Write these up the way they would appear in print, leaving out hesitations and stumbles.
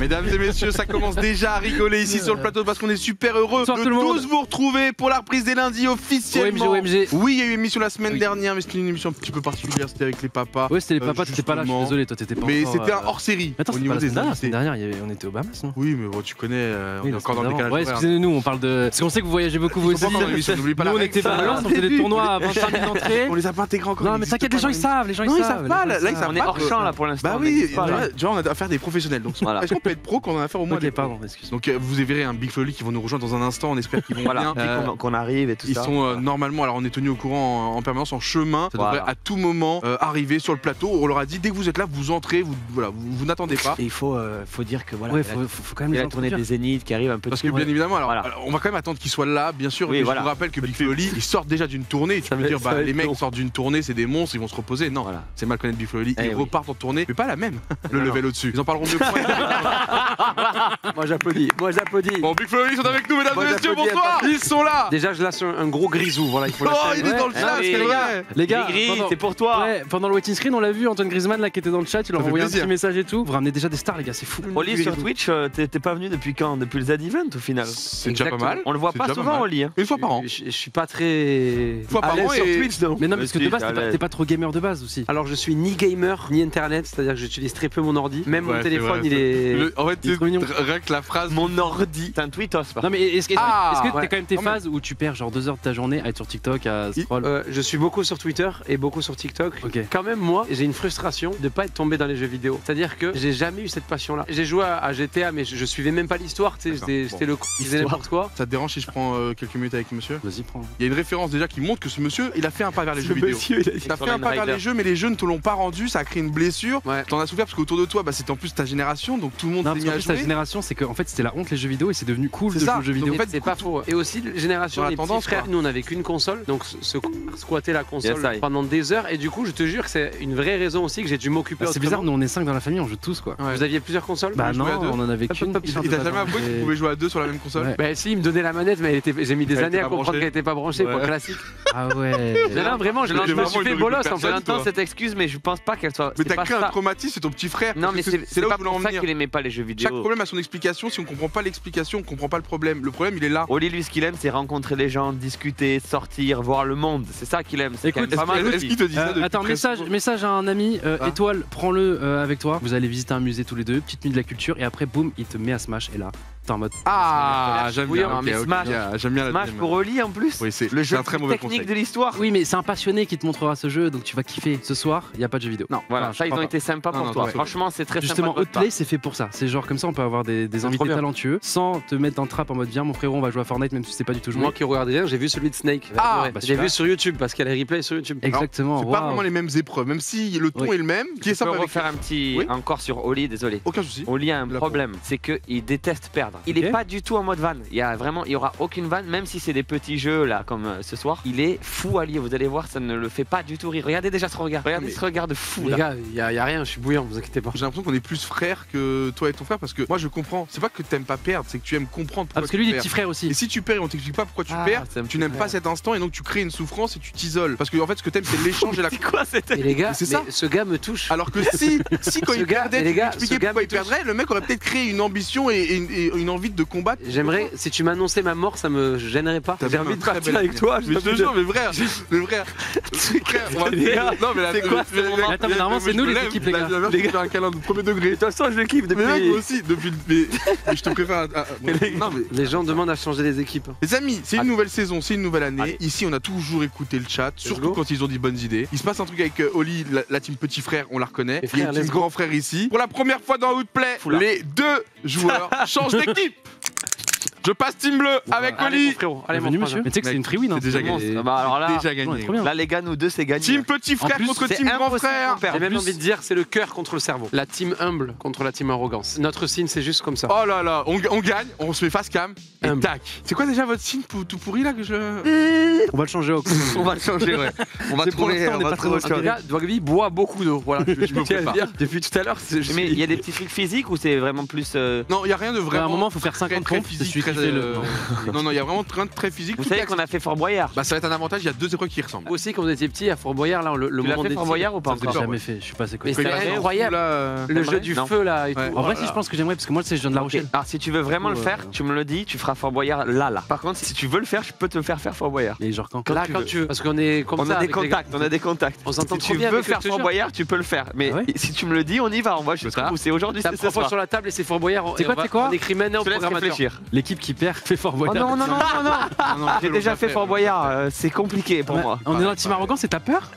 Mesdames et messieurs, ça commence déjà à rigoler ici sur le plateau parce qu'on est super heureux de tous vous retrouver pour la reprise des lundis officiellement. OMG. Oui, il y a eu une émission la semaine dernière, mais c'était une émission un petit peu particulière, c'était avec les papas. Oui, c'était les papas, t'étais pas là, je suis désolé, toi t'étais pas là. Mais c'était un hors-série. Attends, c'était pas la semaine dernière, on était au Bahamas, non? Oui, mais bon, tu connais, on est encore dans le décalage. Ouais, excusez-nous, on parle de... Parce qu'on sait que vous voyagez beaucoup vous aussi. Nous, on était pas là, on faisait des tournois à 25 000 entrées. On les a pas intégrés encore. Non, mais t'inquiète, les gens ils savent, les gens ils savent pas. On est hors champ là pour l'instant. Bah oui, tu vois, on a affaire des professionnels, donc voilà. Être pro qu'on en a fait au moins. Okay, pardon, donc vous verrez un Bigflo qui vont nous rejoindre dans un instant. On espère qu'ils vont bien, qu'on arrive et tout ça. Ils sont normalement, alors on est tenu au courant en permanence en chemin. Ça devrait à tout moment arriver sur le plateau. On leur a dit dès que vous êtes là, vous entrez, vous voilà, vous n'attendez pas. Et il faut, faut dire que voilà, ouais, faut quand même les tourner des zéniths qui arrivent un peu. Parce que bien évidemment, alors, alors on va quand même attendre qu'ils soient là, bien sûr. Oui, voilà. Je vous rappelle que Bigflo ils sortent déjà d'une tournée. Tu peux dire bah les mecs sortent d'une tournée, c'est des monstres, ils vont se reposer. Non, c'est mal connaître Bigflo. Ils repartent en tournée, mais pas la même. Le level au-dessus. Ils en parleront mieux. Moi j'applaudis, moi j'applaudis. Bon, Bigflo ils sont avec nous, mesdames et messieurs, bonsoir. Ils sont là. Déjà je lâche un gros grisou, voilà, il faut il est dans le chat, les gars, c'est pour toi. Ouais, pendant le waiting screen, on l'a vu, Antoine Griezmann là qui était dans le chat, il leur envoyé un petit message et tout. Vous ramenez déjà des stars, les gars, c'est fou. Oli sur Twitch, t'es pas venu depuis quand? Depuis le Z-Event au final. C'est déjà pas mal. On le voit pas souvent, Oli. Une fois par an. Je suis pas très. Une fois par an sur Twitch, donc. Mais non, parce que de base, t'es pas trop gamer de base aussi. Alors je suis ni gamer ni internet, c'est-à-dire que j'utilise très peu mon ordi, même mon téléphone. En fait, rien que la phrase mon ordi. T'as un tweetos par contre. Non, mais est-ce que t'es quand même tes phases où tu perds genre 2 heures de ta journée à être sur TikTok, à scroll? Je suis beaucoup sur Twitter et beaucoup sur TikTok. Okay. Quand même, moi, j'ai une frustration de pas être tombé dans les jeux vidéo. C'est-à-dire que j'ai jamais eu cette passion-là. J'ai joué à GTA, mais je suivais même pas l'histoire. C'était le con. Il faisait n'importe quoi. Ça te dérange si je prends quelques minutes avec monsieur? Vas-y, prends. Il y a une référence déjà qui montre que ce monsieur, il a fait un pas vers les jeux vidéo. Il a fait un pas vers les jeux, mais les jeux ne te l'ont pas rendu. Ça a créé une blessure. T'en as souffert parce qu'autour de toi, c'était en plus ta génération. Donc tout le monde s'est mis à jouer. Ta génération, c'est qu'en fait c'était la honte les jeux vidéo et c'est devenu cool de jouer aux jeux vidéo. En fait, c'est pas faux. Et aussi génération des petits frères, nous on avait qu'une console, donc se squatter la console pendant des heures. Et du coup, je te jure que c'est une vraie raison aussi que j'ai dû m'occuper. C'est bizarre, nous on est 5 dans la famille, on joue tous quoi. Vous aviez plusieurs consoles? Bah non, on en avait qu'une. Il t'a jamais avoué que tu pouvais jouer à deux sur la même console? Bah si, il me donnait la manette, mais j'ai mis des années à comprendre qu'elle était pas branchée, pour classique. Ah ouais. Vraiment, je me suis fait bolos en fait. J'entends cette excuse, mais je pense pas qu'elle soit. Mais t'as créé un traumatisme, c'est ton petit frère. Non, mais c'est là où qu'il aimait pas les jeux vidéo. Chaque problème a son explication. Si on comprend pas l'explication, on comprend pas le problème. Le problème, il est là. Oli, lui, ce qu'il aime, c'est rencontrer les gens, discuter, sortir, voir le monde. C'est ça qu'il aime. C'est pas mal. Est-ce qu'il te dit ça? Attends, message à un ami. Étoile, prends-le avec toi. Vous allez visiter un musée tous les deux. Petite nuit de la culture. Et après, boum, il te met à Smash. Et là, t'es en mode. Ah, j'aime bien. Smash pour Oli en plus. Le jeu technique de l'histoire. Oui, mais c'est un passionné qui te montrera ce jeu, donc tu vas kiffer. Ce soir, il y a pas de jeux vidéo. Non, voilà. Ça, ils ont été sympas pour toi. Franchement, c'est très sympa. Outplay, c'est fait pour ça. C'est genre comme ça, on peut avoir des invités talentueux sans te mettre dans le trap en mode viens mon frérot, on va jouer à Fortnite même si c'est pas du tout joué. Moi qui regarde rien, j'ai vu celui de Snake. Ah, bah, j'ai vu sur YouTube parce qu'elle est replay sur YouTube. Exactement. C'est pas vraiment les mêmes épreuves, même si le ton est le même. Qui est sympa avec faire un petit encore sur Oli, désolé. Aucun souci. Oli a un problème, c'est que il déteste perdre. Il est pas du tout en mode vanne. Il y a vraiment, il y aura aucune vanne, même si c'est des petits jeux là comme ce soir. Il est fou Oli, vous allez voir, ça ne le fait pas du tout rire. Regardez déjà ce regard. Regardez ce regard de fou là. Les gars, y a rien, je suis bouillant, vous inquiétez pas. J'ai l'impression qu'on est plus frère que toi et ton frère parce que moi je comprends, c'est pas que t'aimes pas perdre, c'est que tu aimes comprendre pourquoi. Parce que lui il est petit frère aussi. Et si tu perds, on t'explique pas pourquoi tu perds, tu n'aimes pas cet instant et donc tu crées une souffrance et tu t'isoles. Parce que en fait ce que t'aimes c'est l'échange et la. C'est quoi cette. Et les gars, c'est ça. Ce gars me touche. Alors que si quand il perdait, tu expliquais pourquoi il perdrait, le mec aurait peut-être créé une ambition et une envie de combattre. J'aimerais, si tu m'annonçais ma mort, ça me gênerait pas. J'ai envie de partir avec toi. Mais je te jure, mais frère, le frère. Non mais attends, normalement c'est nous les équipes les gars. Les gars, un câlin de premier degré. De toute façon, je l'équipe depuis. Mais moi aussi, depuis. Mais je te préfère. Non, mais les gens demandent à changer les équipes. Les amis, c'est une nouvelle saison, c'est une nouvelle année. Allez. Ici, on a toujours écouté le chat, surtout quand ils ont des bonnes idées. Il se passe un truc avec Oli, la team petit frère, on la reconnaît. Il y a le grand frère ici. Pour la première fois dans Outplay, les deux joueurs changent d'équipe. Je passe team bleu avec Oli. Allez mon frérot, monsieur. Mais tu sais que c'est une free win. C'est déjà gagné. Alors là les gars, nous deux c'est gagné. Team petit frère contre team grand frère. J'ai même envie de dire c'est le cœur contre le cerveau. La team humble contre la team arrogance. Notre signe c'est juste comme ça. Oh là là, on gagne, on se fait face cam. Et tac. C'est quoi déjà votre signe tout pourri là que je... On va le changer au coup. On va le changer, ouais. On va trouver autre chose. Dwagby boit beaucoup d'eau. Voilà, je me tiens à dire. Depuis tout à l'heure, mais il y a des petits trucs physiques ou c'est vraiment plus... Non, il n'y a rien de vraiment... À un moment, il faut faire 50 pompes. Non, non, il y a vraiment très physique. Vous savez qu'on a fait Fort Boyard. Bah ça va être un avantage, il y a deux épreuves qui ressemblent. Vous savez quand vous étiez petit à Fort Boyard, là, le moment des... Fort Boyard ou pas? Je l'ai jamais fait, je suis passé côté. C'est incroyable. Le jeu du feu là. En vrai, si je pense que j'aimerais, parce que moi, je viens de La Rochelle. Alors si tu veux vraiment le faire, tu me le dis, tu feras Fort Boyard là. Par contre, si tu veux le faire, je peux te faire Fort Boyard. Mais genre quand tu veux. Parce qu'on est comme ça. On a des contacts, on a des contacts. On s'entend trop bien. Si tu veux faire Fort Boyard, tu peux le faire. Mais si tu me le dis, on y va. On voit, je serai poussé aujourd'hui. Ça se sur la table et c'est Fort Boyard. C'est quoi? On écrit maintenant au programmateur. L'équipe qui perd fait Fort Boyard. Non, non, non, non. J'ai déjà fait Fort Boyard. C'est compliqué pour moi. On est dans un team arrogant, c'est ta peur?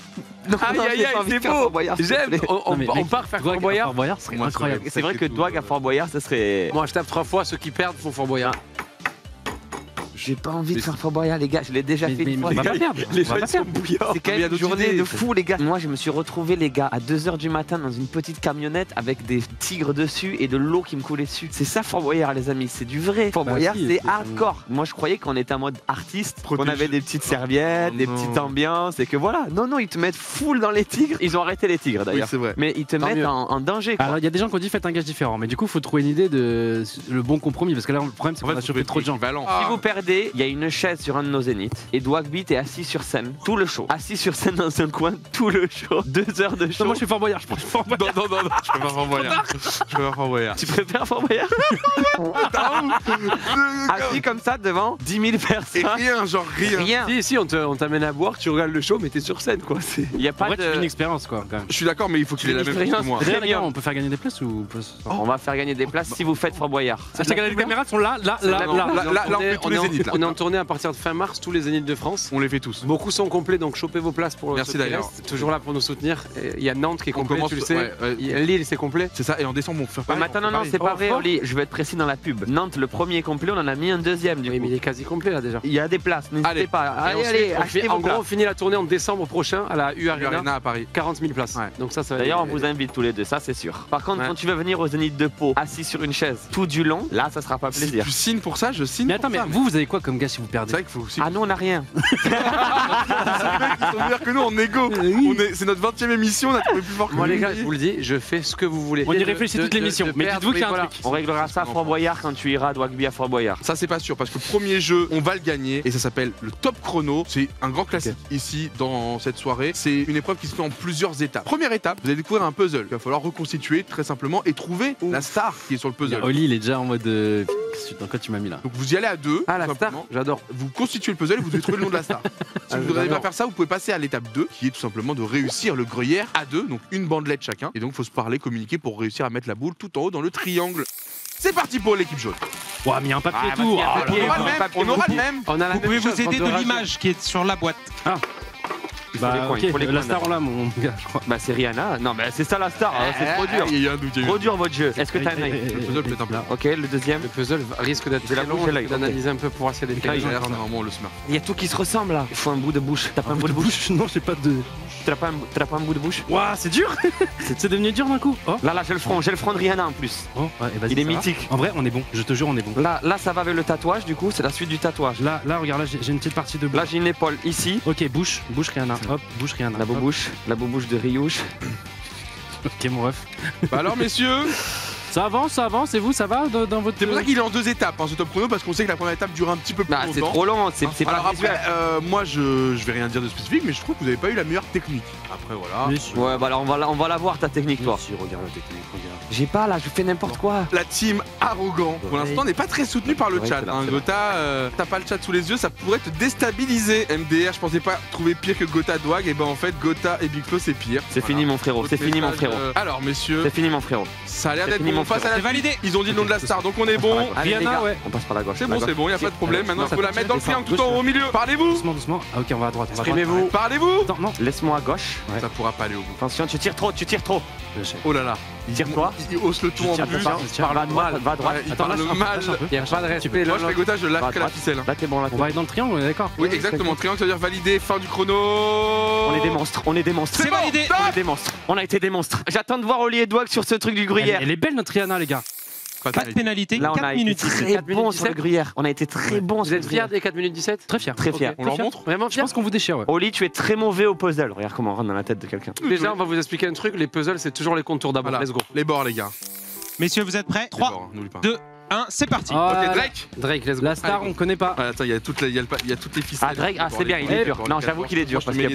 Aïe aïe aïe, c'est beau! J'aime! On part faire Fort Boyard, c'est incroyable. C'est vrai que Dwag à Fort Boyard, ça serait... Moi je tape 3 fois, ceux qui perdent font Fort Boyard. J'ai pas envie de faire Fort Boyard, les gars, je l'ai déjà fait une fois. Les gens sont bouillants. C'est quand même une journée de fou, les gars. Moi je me suis retrouvé, les gars, à 2h du matin dans une petite camionnette avec des tigres dessus et de l'eau qui me coulait dessus. C'est ça Fort Boyard, les amis, c'est du vrai. Fort Boyard, c'est hardcore. Moi je croyais qu'on était en mode artiste, qu'on avait des petites serviettes, des petites ambiances et que voilà. Non, non, ils te mettent full dans les tigres. Ils ont arrêté les tigres d'ailleurs. Mais ils te mettent en danger. Alors il y a des gens qui ont dit faites un gage différent, mais du coup il faut trouver une idée de le bon compromis parce que là le problème c'est qu'on a chopé trop de gens. Si vous perdez, il y a une chaise sur un de nos zéniths et Dwagby est assis sur scène tout le show. Assis sur scène dans un coin tout le show. 2 heures de show. Non, moi je suis Fort Boyard, je pense Fort Boyard. Non, non, non, je préfère Fort Boyard. Je préfère Fort Boyard. Tu préfères Fort Boyard? Assis comme ça devant 10 000 personnes. Et rien, genre rien. Si, si, on t'amène à boire, tu regardes le show, mais t'es sur scène quoi. Il y a pas de... C'est une expérience quoi. Quand même. Je suis d'accord, mais il faut qu'il ait la même chose que moi. Très bien, on peut faire gagner des places ou... On va faire gagner des places si vous faites Fort Boyard. Les caméras sont là, là, là, là. On est en tournée à partir de fin mars, tous les zéniths de France. On les fait tous. Beaucoup sont complets, donc chopez vos places pour. Merci d'ailleurs. Toujours là pour nous soutenir. Il y a Nantes qui est complet, tu le sais. Lille, c'est complet. C'est ça, et en décembre, on fait pas. Maintenant, non, c'est pas vrai, Oli. Je vais être précis dans la pub. Nantes, le premier est complet, on en a mis un deuxième. Oui, mais il est quasi complet là déjà. Il y a des places, n'hésitez pas. Allez, allez, achetez. En gros, on finit la tournée en décembre prochain à la U Arena à Paris. 40 000 places. Donc ça, d'ailleurs, on vous invite tous les deux, ça c'est sûr. Par contre, quand tu vas venir aux zéniths de Pau, assis sur une chaise tout du long, là, ça sera pas plaisir. Je signe pour ça, je signe. Mais attends, mais vous avez quoi comme gars si vous perdez? Ah non, on a rien. C'est vrai qu'ils sont meilleurs que nous en égo. C'est notre 20e émission, on a trouvé plus fort que nous. Moi les gars, je vous le dis, je fais ce que vous voulez. On y réfléchit toute l'émission, mais dites-vous qu'il y a un truc. On réglera ça à Fort Boyard quand tu iras à Dwagby à Fort Boyard. Ça c'est pas sûr parce que le premier jeu, on va le gagner et ça s'appelle le top chrono. C'est un grand classique ici dans cette soirée. C'est une épreuve qui se fait en plusieurs étapes. Première étape, vous allez découvrir un puzzle. Il va falloir reconstituer très simplement et trouver la star qui est sur le puzzle. Oli il est déjà en mode... Dans quoi tu m'as mis là? Donc vous y allez à deux. Ah, la star, j'adore. Vous constituez le puzzle et vous devez trouver le nom de la star. Si vous n'arrivez pas à faire ça, vous pouvez passer à l'étape 2, qui est tout simplement de réussir le gruyère à deux, donc une bandelette chacun. Et donc il faut se parler, communiquer pour réussir à mettre la boule tout en haut dans le triangle. C'est parti pour l'équipe jaune. Ouah, mais il y a un papier tout. On aura le même. Vous pouvez vous aider de l'image qui est sur la boîte. Bah ok, la star là mon gars je crois. Bah c'est Rihanna, non mais c'est ça la star, c'est trop dur. Il y a un doute, trop dur votre jeu. Est-ce que t'as un œil? Le puzzle peut-être un peu. Ok, le deuxième. Le puzzle risque d'être très long, j'ai d'analyser un peu pour voir s'il y a des détails. Il y a tout qui se ressemble là. Il faut un bout de bouche. T'as pas un bout de bouche? Non j'ai pas de... T'as pas un bout de bouche? Ouah c'est dur. C'est devenu dur d'un coup. Là là j'ai le front de Rihanna en plus. Il est mythique. En vrai on est bon, je te jure on est bon. Là ça va avec le tatouage du coup, c'est la suite du tatouage. Là regarde, là j'ai une petite partie de bouche. Là j'ai une épaule ici. Ok bouche Rihanna. Hop, bouche Rihanna. La bobouche de Riouche. Ok mon ref. Bah alors messieurs, ça avance, et vous ça va dans votre... C'est pour ça qu'il est en deux étapes hein, ce top chrono, parce qu'on sait que la première étape dure un petit peu plus longtemps. C'est trop long, c'est pas visuel. Alors après, moi je vais rien dire de spécifique, mais je trouve que vous avez pas eu la meilleure technique. Après voilà... Ouais bah alors on va la voir ta technique toi. Si, regarde la technique, regarde. J'ai pas là, je fais n'importe quoi. La team arrogant, pour l'instant, n'est pas très soutenue par le chat. Hein, Gotha, t'as pas le chat sous les yeux, ça pourrait te déstabiliser. MDR, je pensais pas trouver pire que Gotha Dwag, et ben en fait, Gotha et Bigflo c'est pire. C'est fini mon frérot, c'est fini mon frérot. Alors messieurs, c'est fini mon frérot. Ça a l'air d'être bon, face à la validée. Ils ont dit le nom de la star, donc on est bon. Rihanna, ouais. On passe par la gauche. C'est bon, y a pas de problème. Maintenant, faut la mettre dans le triangle tout en haut au milieu. Parlez-vous. Doucement, doucement. Ah ok, on va à droite. Exprimez-vous. Parlez-vous. Non, laisse-moi à gauche. Ça pourra pas aller au bout. Attention, tu tires trop, tu tires trop. Oh là là. Tire-toi. Il hausse le tout en plus. Parle mal, va à droite. Attends, là, il y a pas de respect. Moi, je fais Gotha, je lâche la ficelle. Là, t'es bon là. On va aller dans le triangle, d'accord? Oui, exactement. Triangle, ça veut dire validé. Fin du chrono. On est des monstres. On est des monstres. C'est validé. On est des monstres. On a été des monstres. J'attends de voir Oli et Dwag sur ce truc du gruyère. Elle est belle notre Rihanna les gars. Pas de pénalité, 4 minutes 17. On a été très bon sur le gruyère. On a été très bon sur le gruyère. Vous êtes fiers des 4 minutes 17 ? Très fiers. Très fiers. On leur montre ? Vraiment fiers ? Je pense qu'on vous déchire. Ouais. Oli, tu es très mauvais au puzzle. Regarde comment on rentre dans la tête de quelqu'un. Déjà, on va vous expliquer un truc. Les puzzles, c'est toujours les contours d'abord. Let's go. Les bords, les gars. Messieurs, vous êtes prêts ? 3, 2, 1, c'est parti. Ok, Drake. Drake, let's go. La star, on connaît pas. Attends, il y a toutes les ficelles. Ah, Drake, ah, c'est bien, il est dur. Non, j'avoue qu'il est dur parce qu'il y a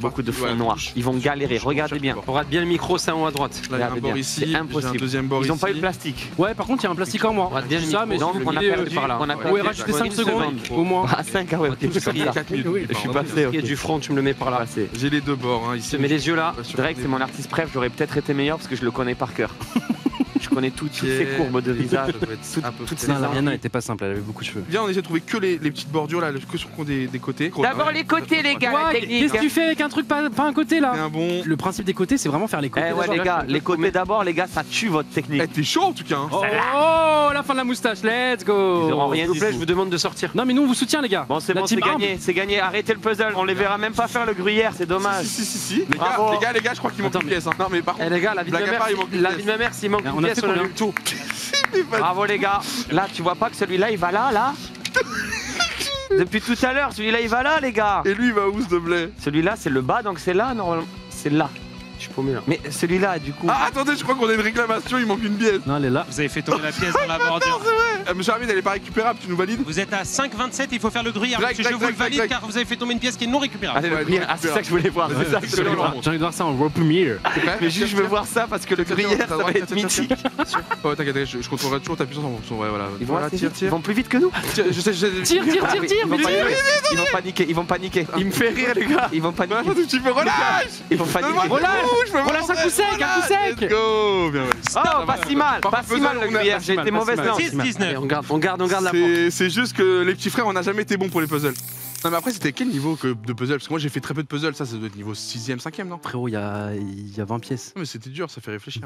beaucoup de fonds noirs. Ils vont galérer, regardez bien. On rate bien le micro, c'est en haut à droite. Là, il y a un bord ici. Impossible. Ils n'ont pas eu de plastique. Ouais, par contre, il y a un plastique en moins. On rate bien le micro, mais on a perdu par là. On va rajouter 5 secondes au moins. Ah, 5, ah ouais, ok, je suis passé. Il y a du front, tu me le mets par là. J'ai les deux bords ici. Mais les yeux là, Drake, c'est mon artiste préf, j'aurais peut-être été meilleur parce que je le connais par cœur. Je connais toutes ces courbes de visage. Toute ça, la Rihanna n'était pas simple, elle avait beaucoup de cheveux. Viens, on essaie de trouver que les petites bordures là, que sur des côtés. D'abord les côtés, les gars. Qu'est-ce que tu fais avec un truc pas un côté là? Le principe des côtés, c'est vraiment faire les côtés. Eh ouais, les gars, les côtés d'abord, les gars, ça tue votre technique. Eh, t'es chaud en tout cas. Oh, la fin de la moustache, let's go. S'il vous plaît, je vous demande de sortir. Non, mais nous on vous soutient, les gars. Bon, c'est bon, c'est gagné, c'est gagné. Arrêtez le puzzle, on les verra même pas faire le gruyère, c'est dommage. Si. Les gars, je crois qu'il manque une pièce. Non, mais par contre, les gars, la vie de ma mère, s'il manque une pièce. Bravo les gars. Là tu vois pas que celui-là il va là. Depuis tout à l'heure celui-là il va là les gars. Et lui il va où s'il te plaît? Celui-là c'est le bas donc c'est là normalement. C'est là. Je suis paumé là. Mais celui-là du coup... Ah attendez, je crois qu'on a une réclamation, il manque une pièce. Non elle est là. Vous avez fait tomber la pièce dans la bordure. Monsieur Hamid, elle est pas récupérable, tu nous valides? Vous êtes à 5,27, il faut faire le gruyère. Monsieur, je vous le valide car vous avez fait tomber une pièce qui est non récupérable. Ah c'est ça que je voulais voir. J'ai envie de voir ça en rope-meter. Mais juste je veux voir ça parce que le gruyère ça va être mythique. Oh t'inquiète, je contrôlerai toujours ta puissance en fonction. Ils vont plus vite que nous. Tire. Ils vont paniquer. Il me fait rire les gars. Ils vont paniquer. Relâche. Voilà, ça coup sec, un coup sec. Go, bien. Oh, pas si mal, pas si mal le gruyère, j'ai été mauvaise lance. On garde la porte. C'est juste que les petits frères, on n'a jamais été bons pour les puzzles. Non mais après c'était quel niveau de puzzle? Parce que moi j'ai fait très peu de puzzles, ça doit être niveau 6ème, 5ème non? Frérot, il y a 20 pièces. Non mais c'était dur, ça fait réfléchir.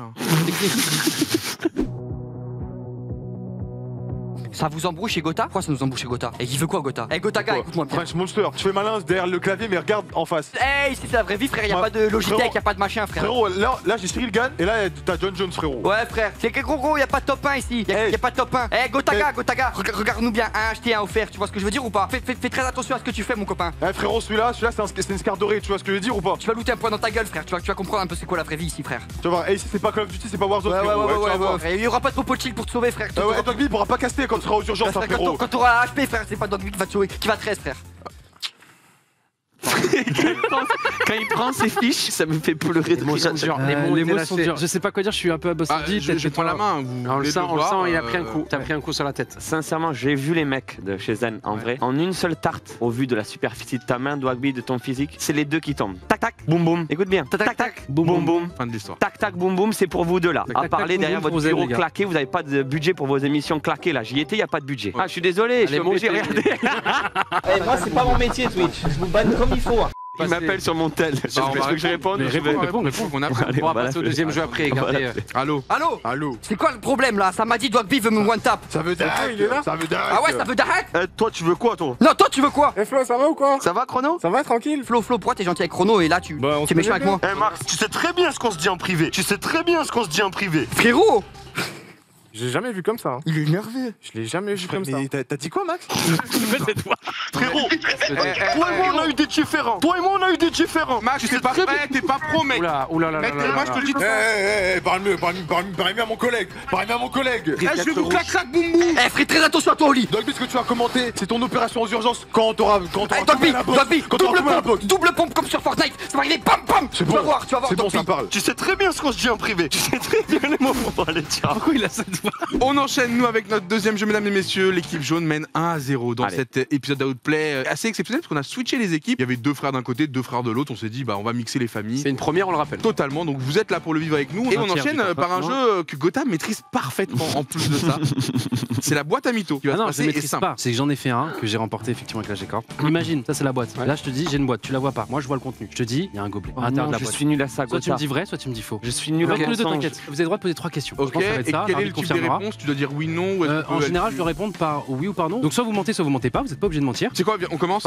Ça vous embrouille chez Gotha? Pourquoi ça nous embrouille chez Gotha? Et il veut quoi Gotha? Eh Gotaga, écoute-moi bien. French Monster, tu fais malin derrière le clavier mais regarde en face. Hey, c'est la vraie vie frère, y'a pas de Logitech, y'a pas de machin frère. Frérot, là j'ai Cyril Gann et là t'as John Jones frérot. Ouais frère, c'est que gros, y'a pas de top 1 ici, y'a pas de top 1. Eh Gotaga, regarde-nous bien, un acheté, un offert, tu vois ce que je veux dire ou pas? Fais très attention à ce que tu fais mon copain. Eh frérot, celui-là c'est une scar dorée, tu vois ce que je veux dire ou pas? Tu vas looter un point dans ta gueule frère, tu vas comprendre un peu c'est quoi la vraie vie ici frère. Tu vas voir, ici c'est pas Call of Duty, c'est pas Warzone. Ouais, il y aura pas de propos de chill pour te sauver frère. Ouais, Dwagby pourra pas caster quand tu seras aux urgences, frère, quand tu auras HP, frère, c'est pas Dwagby qui va te sauver, qui va te rester, frère. Quand il prend ses fiches, ça me fait pleurer de Les mots sont durs. Je sais pas quoi dire, je suis un peu abasourdi. Je prends la main. On le sent, il a pris un coup. T'as pris un coup sur la tête. Sincèrement, j'ai vu les mecs de chez Zen en vrai. En une seule tarte, au vu de la superficie de ta main, Dwagby, de ton physique, c'est les deux qui tombent. Tac tac, boum boum. Écoute bien. Tac tac, tac boum boum. Fin de l'histoire. Tac tac, boum boum, c'est pour vous deux là. À parler derrière votre bureau claqué, vous avez pas de budget pour vos émissions claquées là. J'y étais, y a pas de budget. Ah, je suis désolé, je suis obligé de regarder. Moi, c'est pas mon métier Twitch. Je vous banne comme il faut. Il m'appelle sur mon tel. Je veux que je réponde. Réponds. On va passer au deuxième jeu après. Allô. C'est quoi le problème là? Ça m'a dit Dwagby veut me one tap. Ça veut d'arrêt. Il est là. Ça veut d'arrêt. Ah ouais, ça veut d'arrêt. Toi, tu veux quoi toi? Non, toi, tu veux quoi? Eh Flo, ça va ou quoi? Ça va Chrono? Ça va tranquille. Flo, pourquoi t'es gentil avec Chrono et là tu es méchant avec moi? Eh Max, tu sais très bien ce qu'on se dit en privé. Frérot. J'ai jamais vu comme ça. Il est énervé. Je l'ai jamais vu comme ça. T'as dit quoi, Max? Frérot, toi et moi on a eu des différents. Max, tu sais pas, t'es pas pro, mec. Mec, moi je te le dis. Parle mieux à mon collègue. Je vais vous clac clac boum boum. Eh, frère, très attention à toi, Oli. Dwagby, ce que tu vas commenter, c'est ton opération aux urgences quand t'auras. Dwagby, double pompe comme sur Fortnite. Ça va arriver, pam pam. Tu vas voir, ça parle. Tu sais très bien ce qu'on se dit en privé. Tu sais très bien les mots pour parler, tiens. Pourquoi il a cette. On enchaîne nous avec notre deuxième jeu, mesdames et messieurs. L'équipe jaune mène 1-0 dans cet épisode d'Outplay assez exceptionnel parce qu'on a switché les équipes. Il y avait deux frères d'un côté, deux frères de l'autre. On s'est dit, bah on va mixer les familles. C'est une première, on le rappelle. Totalement. Donc vous êtes là pour le vivre avec nous. Et on enchaîne par un jeu que Gotha maîtrise parfaitement. En plus de ça, c'est la boîte à mythos. C'est que j'en ai fait un que j'ai remporté effectivement avec la G-Corp. Imagine, ça c'est la boîte. Là je te dis, j'ai une boîte. Tu la vois pas. Moi je vois le contenu. Je te dis, il y a un gobelet. Je suis nul à ça. Soit tu me dis vrai, soit tu me dis faux. Je suis nul à ça. Vous avez droit de poser 3 questions. Des réponses, tu dois dire oui, non. En général, je dois répondre par oui ou par non. Donc soit vous mentez pas, vous n'êtes pas obligé de mentir. C'est quoi? On commence.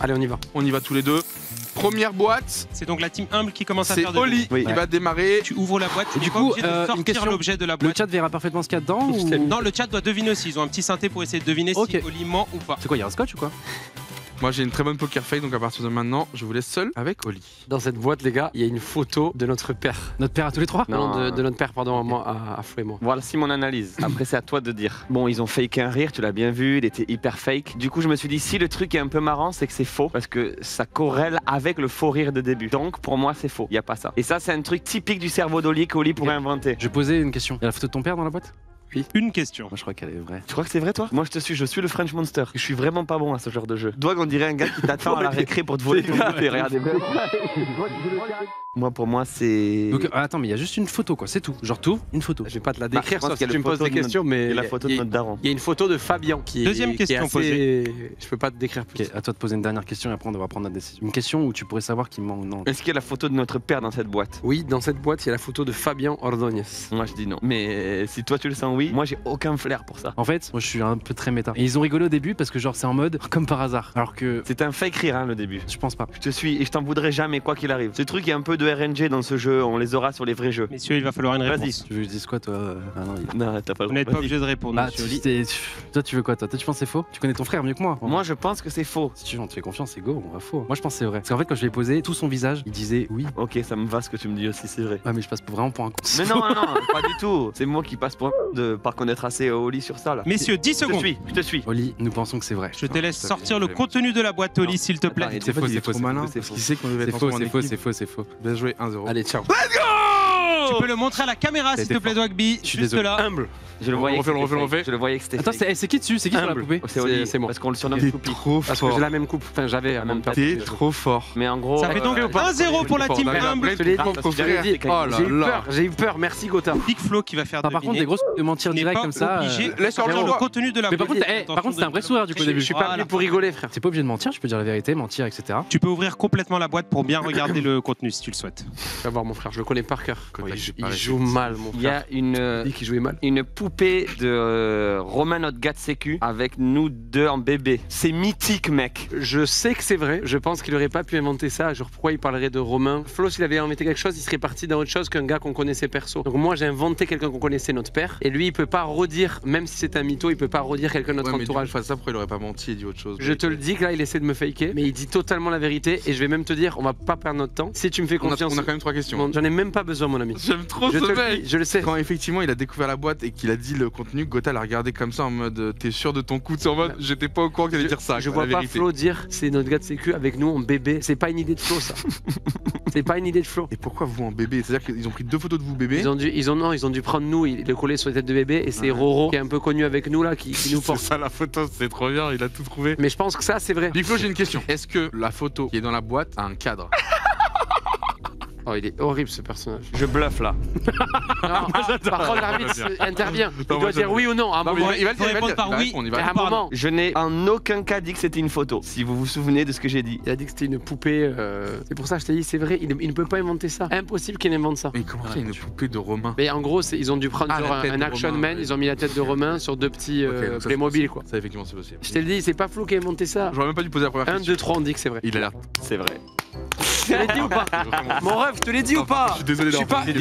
Allez, on y va. On y va tous les deux. Première boîte. C'est donc la team humble qui commence à faire de Oli. Oui. Il va démarrer. Tu ouvres la boîte. Et du coup, sortir l'objet de la boîte. Le chat verra parfaitement ce qu'il y a dedans. Ou... Non, le chat doit deviner aussi. Ils ont un petit synthé pour essayer de deviner si Oli ment ou pas. C'est quoi, il y a un scotch ou quoi? Moi j'ai une très bonne poker face, donc à partir de maintenant, je vous laisse seul avec Oli. Dans cette boîte, les gars, il y a une photo de notre père. Notre père à tous les trois? Non, de notre père, pardon, à Flo et moi. Voilà, c'est mon analyse. Après, c'est à toi de dire. Bon, ils ont fake un rire, tu l'as bien vu, il était hyper fake. Du coup, je me suis dit, si le truc est un peu marrant, c'est que c'est faux, parce que ça corrèle avec le faux rire de début. Donc, pour moi, c'est faux, il n'y a pas ça. Et ça, c'est un truc typique du cerveau d'Oli qu'Oli pourrait inventer. Je posais une question. Il y a la photo de ton père dans la boîte? Oui. Une question. Moi, je crois qu'elle est vraie. Tu crois que c'est vrai, toi? Moi, je te suis, je suis le French Monster. Je suis vraiment pas bon à ce genre de jeu. Dwag, on dirait un gars qui t'attend à la récré pour te voler ton goûter. Regardez. Moi, pour moi, c'est. Donc, attends, mais il y a juste une photo, quoi. C'est tout. Genre tout, une photo. Je vais pas te la décrire, sauf que tu me poses des questions, mais. La photo de notre daron. Il y a une photo de Fabien qui est. Deuxième question posée. Je peux pas te décrire plus. Ok, à toi de poser une dernière question et après on va prendre la décision. Une question où tu pourrais savoir qui ment ou non. Est-ce qu'il y a la photo de notre père dans cette boîte? Oui, dans cette boîte, il y a la photo de Fabien Ordonez. Moi, je dis non. Mais si toi tu le sens. Oui, moi j'ai aucun flair pour ça. En fait, moi je suis un peu très méta. Et ils ont rigolé au début parce que genre c'est en mode comme par hasard. Alors que c'était un fake rire hein, le début. Je pense pas. Je te suis et je t'en voudrais jamais quoi qu'il arrive. Ce truc il y a un peu de RNG dans ce jeu, on les aura sur les vrais jeux. Messieurs, il va falloir une réponse. Tu veux que je dise quoi toi? Ah non, non t'as pas le droit. Vous n'êtes pas obligé de répondre. Ah, toi tu veux quoi toi? Toi tu penses c'est faux? Tu connais ton frère mieux que moi. Moi je pense que c'est faux. Si tu veux on te fait confiance, c'est go, on va faux. Moi je pense c'est vrai. Parce qu'en fait quand je l'ai posé, tout son visage, il disait oui. Ok, ça me va ce que tu me dis aussi, c'est vrai. Ah mais je passe vraiment pour un con. Mais non, non, pas du tout. C'est moi qui passe pour de pas connaître assez Oli sur ça là. Messieurs, 10 secondes. Je te suis. Oli, nous pensons que c'est vrai. Je te laisse sortir le contenu de la boîte Oli s'il te plaît. C'est faux, c'est faux, c'est faux. C'est faux. Bien joué, 1-0. Allez, ciao. Let's go. Tu peux le montrer à la caméra s'il te plaît Dwagby. Juste là. Humble. Je le voyais. On refait. Je le voyais exténué. Attends, c'est qui dessus? C'est qui sur la poupée? C'est Oli, c'est moi. Parce qu'on le surnomme Poupie. Parce que j'ai la même coupe. Enfin, j'avais la même coupe. T'es trop fort. Mais en gros, ça fait donc 1-0 pour la team Humble. J'ai eu peur. Merci Gotha. Bigflo qui va faire par contre des grosses de mentir direct comme ça. Laisse sortir le contenu de la boîte. Par contre, c'est un vrai sourire du coup au début. Je suis pas venu pour rigoler, frère. T'es pas obligé de mentir. Je peux dire la vérité, mentir, etc. Tu peux ouvrir complètement la boîte pour bien regarder le contenu si tu le souhaites. Tu vas voir mon frère. Je le connais par cœur. Il joue mal, mon frère. Il y a une qui jouait mal. Une poupée de Romain notre gars de sécu avec nous deux en bébé. C'est mythique mec. Je sais que c'est vrai, je pense qu'il aurait pas pu inventer ça, genre pourquoi il parlerait de Romain. Flo s'il avait inventé quelque chose, il serait parti dans autre chose qu'un gars qu'on connaissait perso. Donc moi j'ai inventé quelqu'un qu'on connaissait, notre père, et lui il peut pas redire, même si c'est un mytho, il peut pas redire quelqu'un de notre entourage. Face à ça, pourquoi il aurait pas menti et dit autre chose? Je te le dis que là il essaie de me faker, mais il dit totalement la vérité et je vais même te dire, on va pas perdre notre temps. Si tu me fais confiance, on a quand même 3 questions. J'en ai même pas besoin mon ami. J'aime trop ce mec. Je le sais. Quand effectivement il a découvert la boîte et qu'il a dit le contenu, Gotha l'a regardé comme ça en mode t'es sûr de ton coup, en mode j'étais pas au courant qu'il allait dire ça. Je vois pas Flo dire c'est notre gars de sécu avec nous en bébé, c'est pas une idée de Flo ça. C'est pas une idée de Flo. Et pourquoi vous en bébé? C'est à dire qu'ils ont pris 2 photos de vous bébé. Ils ont dû prendre nous, ils le coller sur les têtes de bébé et c'est Roro qui est un peu connu avec nous là qui nous porte. C'est ça la photo, c'est trop bien, il a tout trouvé. Mais je pense que ça c'est vrai. Big Flo, j'ai une question. Est-ce que la photo qui est dans la boîte a un cadre? Oh, il est horrible ce personnage. Je bluffe là. Non, par contre l'arbitre intervient. Il doit dire oui ou non. À un moment, il va le répondre par oui. À un moment, je n'ai en aucun cas dit que c'était une photo. Si vous vous souvenez de ce que j'ai dit, il a dit que c'était une poupée. C'est pour ça que je t'ai dit, c'est vrai. Il ne peut pas inventer ça. Impossible qu'il invente ça. Mais comment une poupée de Romain? Mais en gros, ils ont dû prendre un action man. Ils ont mis la tête de Romain sur 2 petits Playmobil quoi. Ça effectivement c'est possible. Je te le dis, c'est pas Flo qui a inventé ça. J'aurais même pas dû poser la première question. 1, 2, 3, on dit que c'est vrai. Il a l'air. C'est vrai. Je te l'ai dit ou pas? Mon ref, je te l'ai dit ou pas? Je suis désolé, je suis pas venu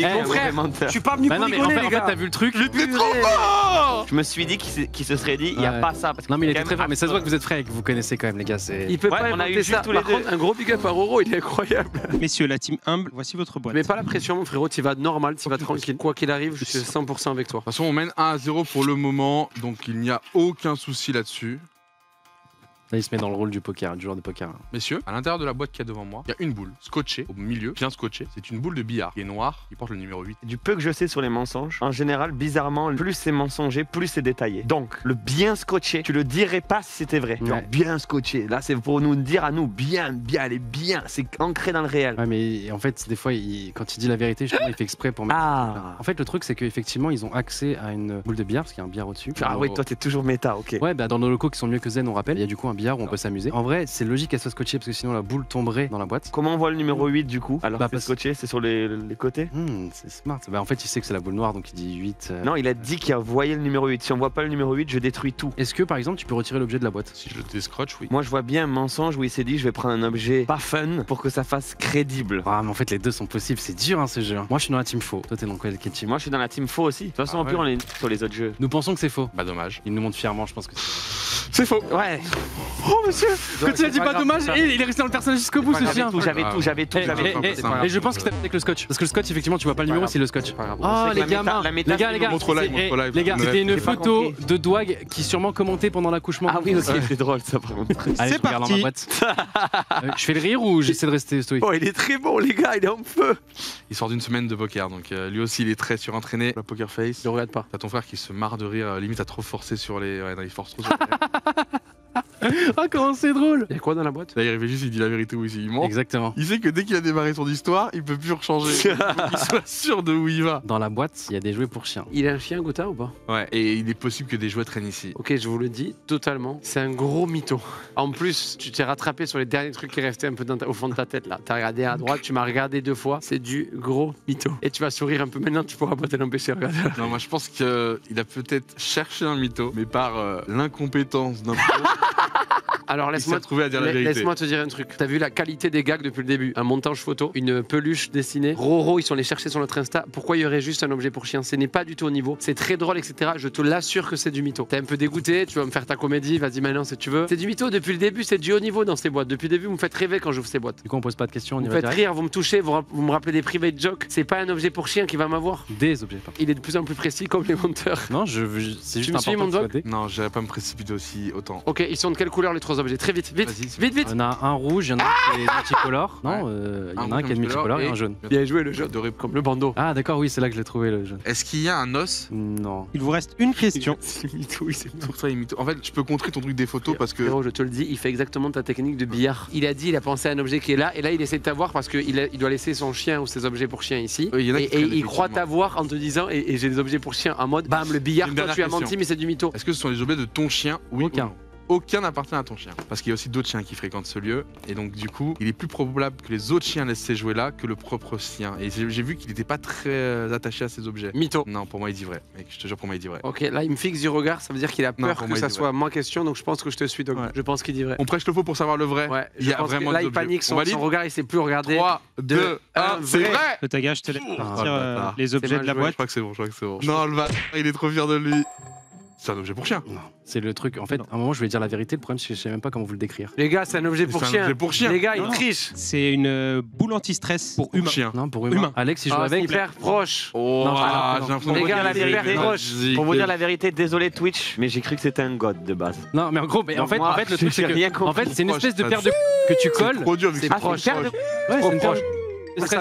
pour rigoler, les gars. T'as vu le truc? J'étais trop fort. Je me suis dit qu'il se serait dit, il n'y a pas ça. Non, mais il était très fort, mais ça se voit que vous êtes frères et que vous connaissez quand même, les gars. Il peut pas inventer ça. Par contre, un gros big up à Roro, il est incroyable. Messieurs, la team humble, voici votre boîte. Mais pas la pression, mon frérot, tu vas normal, tu vas tranquille. Quoi qu'il arrive, je suis 100% avec toi. De toute façon, on mène 1-0 pour le moment, donc il n'y a aucun souci là-dessus. Là, il se met dans le rôle du poker, du joueur de poker. Messieurs, à l'intérieur de la boîte qu'il y a devant moi, il y a une boule scotchée au milieu, bien scotchée. C'est une boule de billard qui est noire, qui porte le numéro 8. Du peu que je sais sur les mensonges, en général, bizarrement, plus c'est mensonger, plus c'est détaillé. Donc, le bien scotché, tu le dirais pas si c'était vrai. Ouais. Genre, bien scotché. Là, c'est pour nous dire à nous, bien, elle est bien. C'est ancré dans le réel. Ouais, mais en fait, des fois, quand il dit la vérité, je trouve, il fait exprès pour mettre. Ah. En fait, le truc, c'est qu'effectivement, ils ont accès à une boule de billard, parce qu'il y a un billard au-dessus. Ah oui, toi, t'es toujours méta, ok. Ouais, bah, dans nos locaux qui sont mieux que Zen, on rappelle, il y a du coup un billard où on peut s'amuser. En vrai, c'est logique qu'elle soit scotchée parce que sinon la boule tomberait dans la boîte. Comment on voit le numéro 8 du coup? Alors bah, c'est scotché, c'est sur les côtés. C'est smart. Bah en fait, il sait que c'est la boule noire donc il dit 8. Non, il a dit qu'il a voyé le numéro 8. Si on voit pas le numéro 8, je détruis tout. Est-ce que par exemple, tu peux retirer l'objet de la boîte? Si je te scotche, oui. Moi, je vois bien un mensonge où il s'est dit je vais prendre un objet pas fun pour que ça fasse crédible. Ah, mais en fait, les deux sont possibles, c'est dur hein, ce jeu. Moi, je suis dans la team faux. Toi, t'es dans quelle team? Moi, je suis dans la team faux aussi. De toute façon, en plus, on est sur les autres jeux. Nous pensons que c'est faux. Bah, dommage. Il nous montre fièrement, je pense que c'est faux. Ouais. Oh monsieur, quand il a dit pas dommage, il est resté dans le personnage jusqu'au bout ce chien. J'avais tout. Et je pense que t'as avec le scotch. Parce que le scotch, effectivement, tu vois pas le numéro, c'est le scotch. Oh les gars, les gars, c'était une photo de Dwag qui sûrement commentait pendant l'accouchement. Ah oui, ok, c'est drôle ça par contre. C'est parti. Je fais le rire ou j'essaie de rester stoïque? Oh, il est très bon les gars, il est en feu. Il sort d'une semaine de poker, donc lui aussi il est très surentraîné. La poker face. Ne regarde pas. T'as ton frère qui se marre de rire, limite à trop forcer sur les. Il force trop sur les. Ah comment c'est drôle! Il y a quoi dans la boîte? Là il réfléchit, il dit la vérité ou il ment. Exactement. Il sait que dès qu'il a démarré son histoire, il peut plus rechanger. Il soit sûr de où il va. Dans la boîte, il y a des jouets pour chiens. Il a un chien Gotha ou pas? Ouais, et il est possible que des jouets traînent ici. Ok, je vous le dis totalement, c'est un gros mytho. En plus, tu t'es rattrapé sur les derniers trucs qui restaient un peu au fond de ta tête là. T'as regardé à droite, tu m'as regardé deux fois, c'est du gros mytho. Et tu vas sourire un peu maintenant, tu pourras pas te l'empêcher de regarder. Non, moi je pense qu'il a peut-être cherché un mytho, mais par l'incompétence d'un Alors laisse-moi te dire un truc. T'as vu la qualité des gags depuis le début? Un montage photo, une peluche dessinée. Roro, ils sont allés chercher sur notre Insta. Pourquoi il y aurait juste un objet pour chien? Ce n'est pas du tout au niveau. C'est très drôle, etc. Je te l'assure que c'est du mytho. T'es un peu dégoûté, tu vas me faire ta comédie, vas-y maintenant si tu veux. C'est du mytho depuis le début, c'est du haut niveau dans ces boîtes. Depuis le début, vous me faites rêver quand j'ouvre ces boîtes. Du coup, on pose pas de questions, on y va. Vous me faites rire, vous me touchez, vous me rappelez des private jokes. C'est pas un objet pour chien qui va m'avoir. Des objets. Pardon. Il est de plus en plus précis comme les monteurs. Non, c'est juste important. Non, j'allais pas me précipiter aussi autant. Ok, ils sont de quelle couleur les trois objets? Très vite, vite, vite, vite. On a un rouge, il y en a un qui est multicolore. Non, il y en a un qui est multicolore et un jaune. Il a joué le jaune doré comme le bandeau. Ah d'accord, oui, c'est là que je l'ai trouvé le jaune. Est-ce qu'il y a un os? Non. Il vous reste une question. C'est mytho, oui, c'est pour ça il est mytho. En fait, je peux contrer ton truc des photos parce que. Je te le dis, il fait exactement ta technique de billard. Il a dit, il a pensé à un objet qui est là et là il essaie de t'avoir parce qu'il doit laisser son chien ou ses objets pour chien ici. Et il croit t'avoir en te disant et j'ai des objets pour chien en mode bam le billard. Toi tu as menti mais c'est du mytho. Est-ce que ce sont les objets de ton chien? Oui. Aucun. Aucun n'appartient à ton chien. Parce qu'il y a aussi d'autres chiens qui fréquentent ce lieu. Et donc, du coup, il est plus probable que les autres chiens laissent ces jouets là que le propre sien. Et j'ai vu qu'il n'était pas très attaché à ces objets. Mytho. Non, pour moi, il dit vrai. Mec, je te jure, pour moi, il dit vrai. Ok, là, il me fixe du regard. Ça veut dire qu'il a peur que ça soit ma question. Donc, je pense que je te suis. Donc, je pense qu'il dit vrai. On prêche le faux pour savoir le vrai. Ouais, il y a vraiment là, il panique. Son regard, il sait plus regarder. 3, 2, 1, c'est vrai. Le tagage, je te laisse partir les objets de la boîte. Je crois que c'est bon, je crois que c'est bon. Non, le va, il est trop fier de lui. C'est un objet pour chien. Non, c'est le truc. En fait, à un moment, je vais dire la vérité. Le problème, c'est que je sais même pas comment vous le décrire. Les gars, c'est un objet pour chien. Les gars, ils trichent. C'est une boule anti-stress pour humain. Non, pour humain. Alex, il joue avec. Hyper proche. Oh, les gars, la vérité proche. Pour vous dire la vérité, désolé Twitch, mais j'ai cru que c'était un god de base. Non, mais en gros, en fait, le truc, c'est que. En fait, c'est une espèce de paire de que tu colles. C'est proche. C'est proche.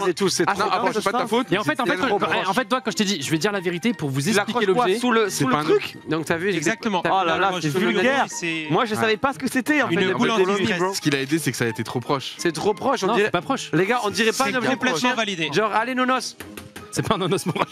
C'est tout, c'est trop. Ah, c'est pas ta faute. Et en fait, toi, quand je t'ai dit, je vais dire la vérité pour vous expliquer l'objet. Sous le truc. Donc t'as vu exactement. Oh là là, c'est vulgaire. Moi, je savais pas ce que c'était. Une boule anti-stress. Ce qui l'a aidé, c'est que ça a été trop proche. C'est trop proche. On dirait pas proche. Les gars, on dirait pas un objet complètement validé. Genre, allez nonos. C'est pas un nonos moral.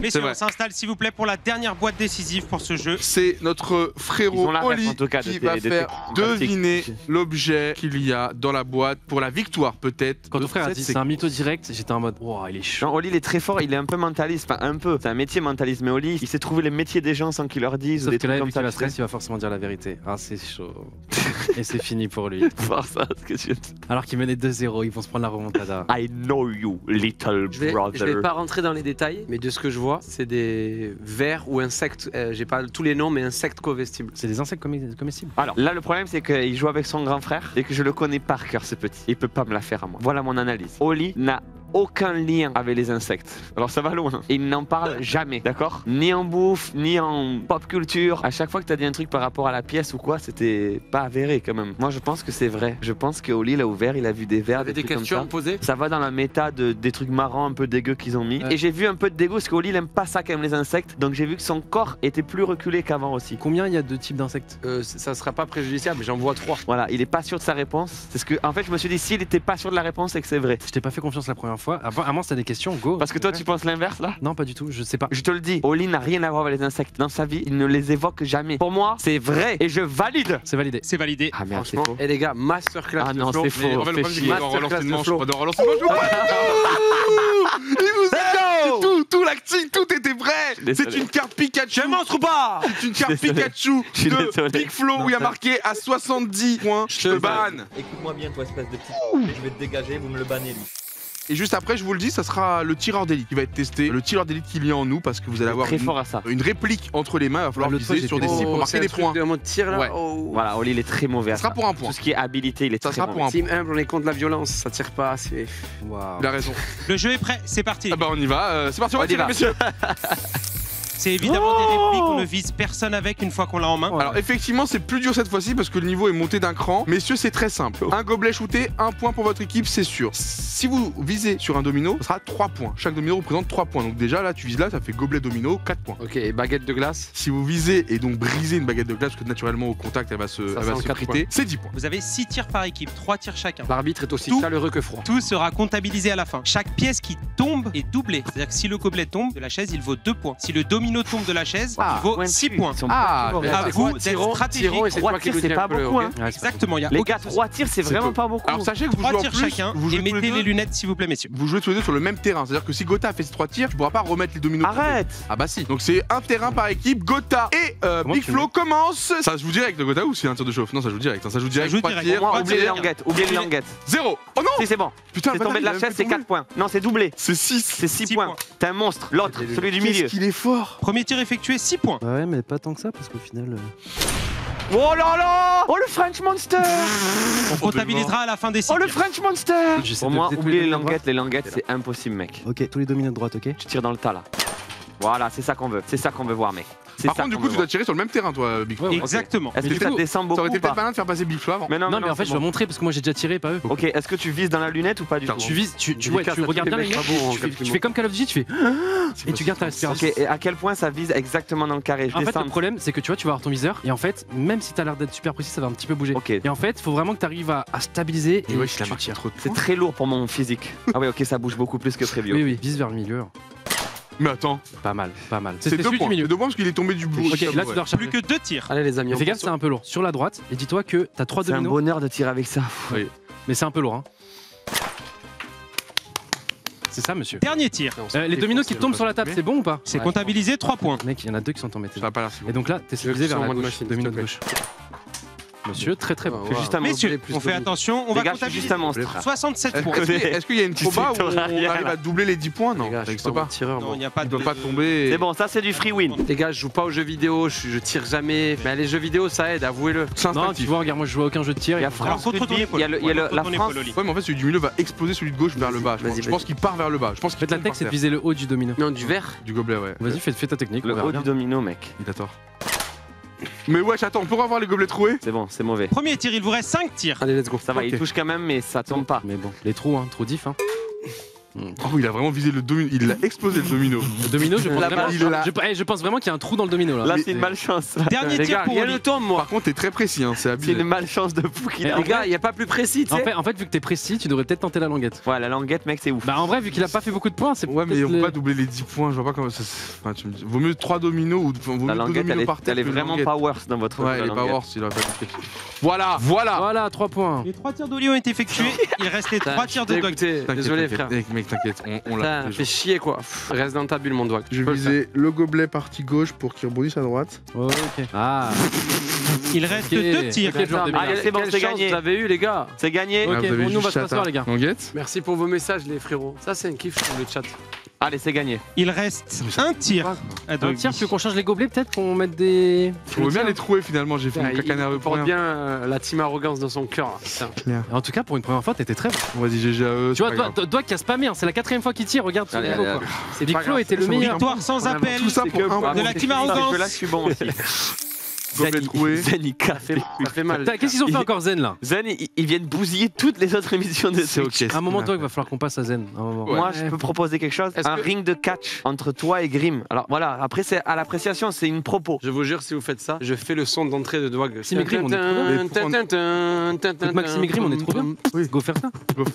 Messieurs, on s'installe s'il vous plaît pour la dernière boîte décisive pour ce jeu. C'est notre frérot Oli qui va faire deviner l'objet qu'il y a dans la boîte pour la victoire peut-être. Quand ton frère a dit c'est un mytho direct, j'étais en mode wow, il est chiant. Oli il est très fort, il est un peu mentaliste, enfin un peu. C'est un métier mentaliste, mais Oli il sait trouver les métiers des gens sans qu'ils leur disent. Sauf que là, vu qu'il va stress, il va forcément dire la vérité. Ah c'est chaud. Et c'est fini pour lui. Alors qu'il menait 2-0, ils vont se prendre la remontada. I know you, little brother. Rentrer dans les détails, mais de ce que je vois, c'est des vers ou insectes. J'ai pas tous les noms, mais insectes comestibles. C'est des insectes comestibles. Alors là, le problème, c'est qu'il joue avec son grand frère et que je le connais par cœur, ce petit. Il peut pas me la faire à moi. Voilà mon analyse. Oli n'a aucun lien avec les insectes. Alors ça va loin. Il n'en parle jamais, d'accord? Ni en bouffe, ni en pop culture. À chaque fois que t'as dit un truc par rapport à la pièce ou quoi, c'était pas avéré quand même. Moi, je pense que c'est vrai. Je pense que Oli l'a ouvert, il a vu des vers, des trucs questions comme ça. Posées. Ça va dans la méta des trucs marrants, un peu dégueux qu'ils ont mis. Et j'ai vu un peu de dégoût parce qu'Oli il aime pas ça quand même les insectes. Donc j'ai vu que son corps était plus reculé qu'avant aussi. Combien il y a de types d'insectes? Ça sera pas préjudiciable, j'en vois 3. Voilà, il est pas sûr de sa réponse. C'est ce que, en fait, je me suis dit s'il était pas sûr de la réponse, c'est que c'est vrai. Je t'ai pas fait confiance la première fois. fois. Avant c'était des questions, go. Parce que toi tu penses l'inverse là? Non, pas du tout, je sais pas. Je te le dis, Oli n'a rien à voir avec les insectes. Dans sa vie, il ne les évoque jamais. Pour moi, c'est vrai et je valide. C'est validé. C'est validé. Ah merde, c'est faux. Et les gars, masterclass. Ah non, c'est faux. On va le tout l'actif, tout était vrai. C'est une carte Pikachu. Je monstre ou pas? C'est une carte Pikachu de Bigflo où il y a marqué à 70 points. Je te banne. Écoute-moi bien, toi, espèce de petit. Je vais te dégager, vous me le bannez, lui. Et juste après, je vous le dis, ça sera le tireur d'élite qui va être testé. Le tireur d'élite qu'il y a en nous, parce que vous allez avoir une réplique entre les mains. Il va falloir viser sur des cibles pour marquer des points. Voilà, Oli, il est très mauvais. Ça sera pour un point. Tout ce qui est habilité, il est très mauvais. Team humble, on est contre la violence. Ça tire pas. Il a raison. Le jeu est prêt, c'est parti. Ah bah on y va. C'est parti, on y va, messieurs. C'est évidemment des répliques, on ne vise personne avec une fois qu'on l'a en main. Alors effectivement c'est plus dur cette fois-ci parce que le niveau est monté d'un cran. Messieurs, c'est très simple. Un gobelet shooté, un point pour votre équipe, c'est sûr. Si vous visez sur un domino, ça sera 3 points. Chaque domino représente 3 points. Donc déjà là tu vises là, ça fait gobelet domino, 4 points. Ok, et baguette de glace. Si vous visez et donc brisez une baguette de glace, parce que naturellement au contact elle va se friter, c'est 10 points. Vous avez 6 tirs par équipe, 3 tirs chacun. L'arbitre est aussi chaleureux que froid. Tout sera comptabilisé à la fin. Chaque pièce qui tombe est doublée. C'est-à-dire que si le gobelet tombe de la chaise, il vaut 2 points. Si le domino tombe de la chaise, il vaut 6 points. Ah, à vous d'être stratégique. 3 tirs, c'est pas beaucoup. Exactement, il y a les gars, 3 tirs, c'est vraiment pas beaucoup. Alors sachez que vous jouez 3 tirs chacun et mettez les lunettes s'il vous plaît, messieurs. Vous jouez tous les deux sur le même terrain, c'est-à-dire que si Gotha fait ses 3 tirs, tu pourras pas remettre les dominos. Arrête. Ah bah si. Donc c'est un terrain par équipe, Gotha et Bigflo commence. Ça joue direct, Gotha, ou c'est un tir de chauffe? Non, ça joue direct. Ça joue direct. Oubliez les languettes. 0. Oh non. Si c'est bon. Putain, c'est tombé de la chaise, c'est 4 points. Non, c'est doublé. C'est 6. C'est 6 points. T'es un monstre. L'autre, celui du milieu. Premier tir effectué, 6 points. Bah ouais, mais pas tant que ça, parce qu'au final... Oh là là! Oh le French Monster! On comptabilisera à la fin des 6 tirs. Oh le French Monster! Pour moi, oubliez les languettes c'est impossible, mec. Ok, tous les dominos de droite, ok? Tu tires dans le tas, là. Voilà, c'est ça qu'on veut. C'est ça qu'on veut voir, mec. Par contre, du coup, tu dois tirer sur le même terrain, toi, Bigflo. Exactement. Est-ce que ça descend beaucoup? Ça aurait été peut-être malin de faire passer Bigflo avant. Mais non, mais en fait, je dois montrer parce que moi j'ai déjà tiré, pas eux. Ok, est-ce que tu vises dans la lunette ou pas du tout? Tu vises, tu regardes bien les gars, tu fais comme Call of Duty, tu fais. Et tu gardes ta respiration. Ok, et à quel point ça vise exactement dans le carré? En fait, le problème, c'est que tu vois, tu vas avoir ton viseur et en fait, même si t'as l'air d'être super précis, ça va un petit peu bouger. Et en fait, faut vraiment que t'arrives à stabiliser. Et ouais, c'est très lourd pour mon physique. Ah ouais, ok, ça bouge beaucoup plus que prévu. Oui, oui, vise vers le milieu. Mais attends, pas mal, pas mal. C'est 2 points. C'est 2 points parce qu'il est tombé du bout. Ok, là tu dois recharger. Plus que 2 tirs. Allez les amis, fais gaffe, c'est un peu lourd. Sur la droite, et dis-toi que t'as 3 dominos. C'est un bonheur de tirer avec ça. Oui. Mais c'est un peu lourd, hein. C'est ça, monsieur. Dernier tir. Les dominos qui tombent sur la table, c'est bon ou pas? C'est comptabilisé 3 points. Mec, il y en a 2 qui sont tombés. Et donc là, t'es visé vers la gauche. Domino de gauche. Monsieur, très très bon. Messieurs, on fait attention, on va comptabiliser 67 points. Est-ce qu'il y a une combat où on arrive à doubler les 10 points? Non, il n'y a pas de... C'est bon, ça c'est du free win. Les gars, je joue pas aux jeux vidéo, je tire jamais. Mais les jeux vidéo, ça aide, avouez-le. Non, tu vois, regarde, moi je joue à aucun jeu de tir. Il y a France, il y a la France. Ouais, mais en fait, celui du milieu va exploser celui de gauche vers le bas. Je pense qu'il part vers le bas. Faites la tech, c'est de viser le haut du domino. Non, du vert. Du gobelet, ouais. Vas-y, fais ta technique. Le haut du domino, mec. Il a tort. Mais wesh, attends, on peut avoir les gobelets troués? C'est bon, c'est mauvais. Premier tir, il vous reste 5 tirs. Allez, let's go. Ça va, il touche quand même, mais ça tombe pas. Mais bon, les trous, hein, trou diff, hein. Oh, il a vraiment visé le domino, il a explosé le domino. Le domino, je pense vraiment qu'il y a un trou dans le domino là. Là, c'est une malchance. Dernier tir pour Oli. Par contre, t'es très précis, hein, c'est abusé. C'est une malchance de fou qu'il a. Les gars, il n'y a pas plus précis. En fait, vu que t'es précis, tu devrais peut-être tenter la languette. Ouais, la languette, mec, c'est ouf. Bah, en vrai, vu qu'il a pas fait beaucoup de points, c'est. Ouais, mais on peut pas doubler les 10 points, je vois pas comment ça. Vaut mieux 3 dominos ou vaut mieux 2 dominos par terre. Elle est vraiment pas worse dans votre. Ouais, elle est pas worse, il aurait pas dû. Voilà, voilà. Voilà, 3 points. Les 3 tirs d'Oli ont été effectués. Il reste les 3 tirs de Dwagby. Désolé, frère. T'inquiète, on l'a. Fait chier quoi. Reste dans ta bulle, mon doigt. Je visais le gobelet partie gauche pour qu'il rebondisse à droite. Ok. Ah. Il reste 2 tirs. Allez, c'est bon, c'est gagné. Vous avez eu, les gars. C'est gagné. Ok, bon, nous, on va se passer, les gars. Merci pour vos messages, les frérots. Ça, c'est un kiff sur le chat. Allez, c'est gagné. Il reste un tir. Un tir, tu veux qu'on change les gobelets peut-être? Qu'on mette des. Je veux bien les trouver finalement, j'ai fait mon cacanard. Il porte bien la team arrogance dans son cœur. En tout cas, pour une première fois, t'étais très bon. Vas-y, GG à eux. Tu vois, toi qui a spamé, c'est la 4e fois qu'il tire, regarde son niveau. Bigflo était le meilleur. Victoire sans appel de la team arrogance. Je suis bon aussi. Zen, il café. Ça fait mal. Qu'est-ce qu'ils ont fait encore Zen là? Zen, ils viennent bousiller toutes les autres émissions de Twitch. À un moment, toi, il va falloir qu'on passe à Zen. Moi, je peux proposer quelque chose. Un ring de catch entre toi et Grim. Alors voilà, après, c'est à l'appréciation, c'est une propos. Je vous jure, si vous faites ça, je fais le son d'entrée de Dwagby. Maxime et Grim, on est trop bien. Go faire ça.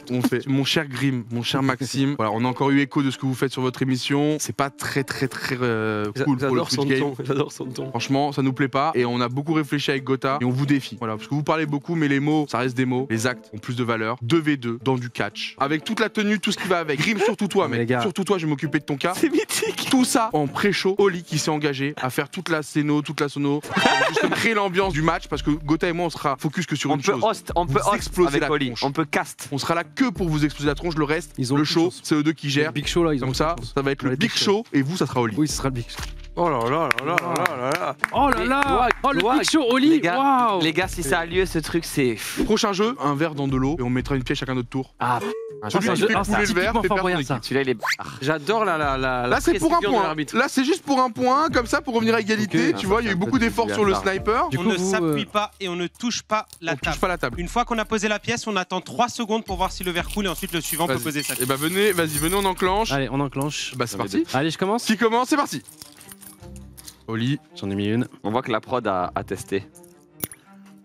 On fait. Mon cher Grim, mon cher Maxime, voilà, on a encore eu écho de ce que vous faites sur votre émission. C'est pas très cool pour le Twitch game. J'adore son ton. Franchement, ça nous plaît pas et on a beaucoup réfléchi avec Gotha et on vous défie. Voilà, parce que vous parlez beaucoup, mais les mots, ça reste des mots. Les actes ont plus de valeur. 2v2 dans du catch, avec toute la tenue, tout ce qui va avec. Grim, surtout toi, mec. Surtout toi, je vais m'occuper de ton cas. C'est mythique. Tout ça en pré-show. Oli qui s'est engagé à faire toute la scéno, toute la sono, juste créer l'ambiance du match, parce que Gotha et moi, on sera focus que sur une chose. On peut host avec Oli. On peut cast. On sera là que pour vous exploser la tronche. Le reste, ils ont le show, c'est eux deux qui gèrent. Big show là, ils ont. Donc ça va être le big show et vous, ça sera Oli. Oui, ce sera le big show. Oh là là là là là. Oh là là. Oh le Pikachu Oli. Waouh. Les gars, si ça a lieu ce truc, c'est prochain jeu, un verre dans de l'eau et on mettra une pièce chacun notre tour. Ah. Celui qui fait couler le verre, fait perdre ça. Celui-là il est. J'adore la. Là c'est pour un point. Là c'est juste pour un point, comme ça pour revenir à égalité. Tu vois, il y a eu beaucoup d'efforts sur le sniper. On ne s'appuie pas et on ne touche pas la table. Une fois qu'on a posé la pièce, on attend 3 secondes pour voir si le verre coule et ensuite le suivant peut poser sa pièce. Et bah venez, vas-y, venez, on enclenche. Allez, on enclenche. Bah c'est parti. Allez, je commence. Qui commence? C'est parti. Oli, j'en ai mis une. On voit que la prod a testé.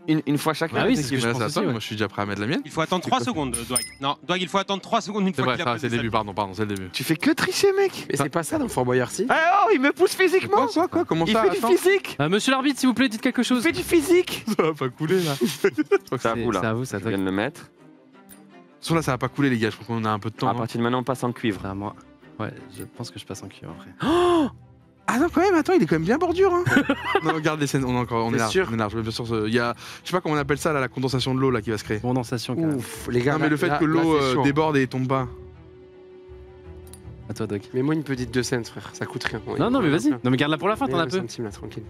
Une fois chacun. Ah oui, c'est ce que je pense aussi, ouais. Moi je suis déjà prêt à mettre la mienne. Il faut attendre 3 secondes, Dwag. Non, Dwag, il faut attendre 3 secondes une fois qu'il a posé. C'est le début, pardon, c'est le début. Tu fais que tricher, mec. Mais c'est pas ça dans Fort Boyard, si. Ah, oh, il me pousse physiquement. Quoi comment ça? Il fait du physique. Monsieur l'arbitre, s'il vous plaît, dites quelque chose. Il fait du physique. Ça va pas couler là. C'est à vous là. C'est à vous, ça vient de le mettre. De toute façon, là ça va pas couler, les gars, je crois qu'on a un peu de temps. À partir de maintenant, on passe en cuivre. Ah, moi. Ouais, je pense que je passe en cuivre après. Ah non, quand même, attends, il est quand même bien bordure, hein. Non, regarde les scènes, on est large, bien sûr, il y a, je sais pas comment on appelle ça, là, la condensation de l'eau, là, qui va se créer. Condensation, quand même. Ouf, les gars, non, mais le fait que l'eau déborde et tombe pas. À toi, Doc. Mais moi, une petite 2 cents, frère, ça coûte rien. Non, non, mais vas-y, non, mais garde-la pour la fin, t'en as peu. Là, tranquille.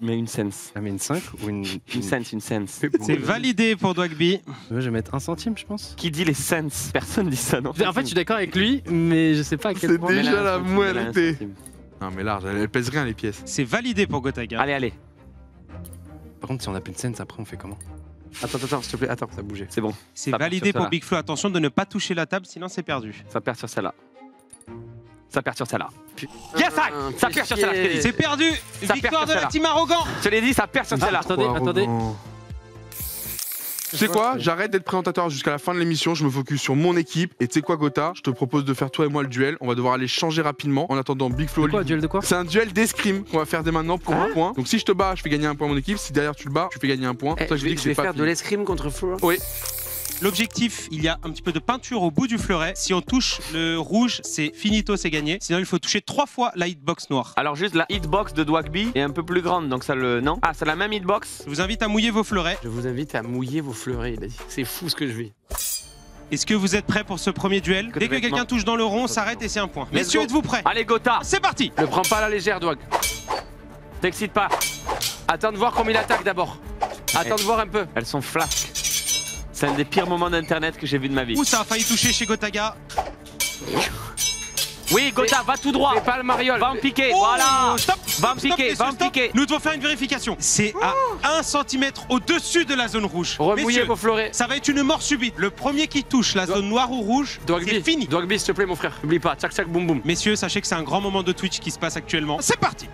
Mais une cents. Ah, mais une 5 ou une. Une cents. C'est validé pour Dwagby. Je vais mettre 1 centime, je pense. Qui dit les cents? Personne dit ça, non? En fait, je suis d'accord avec lui, mais je sais pas à quel point. C'est déjà la moitié. Non, mais large, elle pèse rien, les pièces. C'est validé pour Gotaga. Allez, allez. Par contre, si on n'a plus de cents, après, on fait comment? Attends, s'il te plaît, attends, ça a bougé. C'est bon. C'est validé pour Bigflo. Attention de ne pas toucher la table, sinon c'est perdu. Ça perd sur celle-là. Ça perd sur celle-là. Yes, ça perd sur celle-là. C'est perdu. Victoire de la team arrogant. Je l'ai dit, ça perd sur celle-là. Attendez. Tu sais quoi? J'arrête d'être présentateur jusqu'à la fin de l'émission. Je me focus sur mon équipe. Et tu sais quoi, Gotha? Je te propose de faire toi et moi le duel. On va devoir aller changer rapidement. En attendant, Bigflo. C'est quoi, duel de quoi? C'est un duel d'escrime qu'on va faire dès maintenant pour 1 point. Donc si je te bats, je fais gagner 1 point à mon équipe. Si derrière tu le bats, tu fais gagner 1 point. Ça, je dis que je vais faire de l'escrime contre Flo. Oui. L'objectif, il y a un petit peu de peinture au bout du fleuret. Si on touche le rouge, c'est finito, c'est gagné. Sinon, il faut toucher 3 fois la hitbox noire. Alors juste la hitbox de Dwagby est un peu plus grande, donc ça le... Non? Ah, c'est la même hitbox. Je vous invite à mouiller vos fleurets. Je vous invite à mouiller vos fleurets, il a dit. C'est fou ce que je vis. Est-ce que vous êtes prêts pour ce premier duel? Dès que quelqu'un touche dans le rond, on s'arrête et c'est 1 point. Messieurs, êtes-vous prêts? Allez, Gotha, c'est parti. Ne prends pas la légère, Dwag. T'excite pas. Attends de voir combien il attaque d'abord. Attends de voir un peu. Elles sont flasques. C'est un des pires moments d'internet que j'ai vu de ma vie. Ouh, ça a failli toucher chez Gotaga. Oui, Gotha, va tout droit. Pas le mariole. Va me piquer, voilà. Stop. Va me piquer, va me piquer. Nous devons faire une vérification. C'est à 1 cm au-dessus de la zone rouge. Remouillez vos fleurets. Ça va être une mort subite. Le premier qui touche la zone noire ou rouge, c'est fini. Dwagby, s'il te plaît, mon frère. N'oublie pas, tchac, tchac, boum, boum. Messieurs, sachez que c'est un grand moment de Twitch qui se passe actuellement. C'est parti.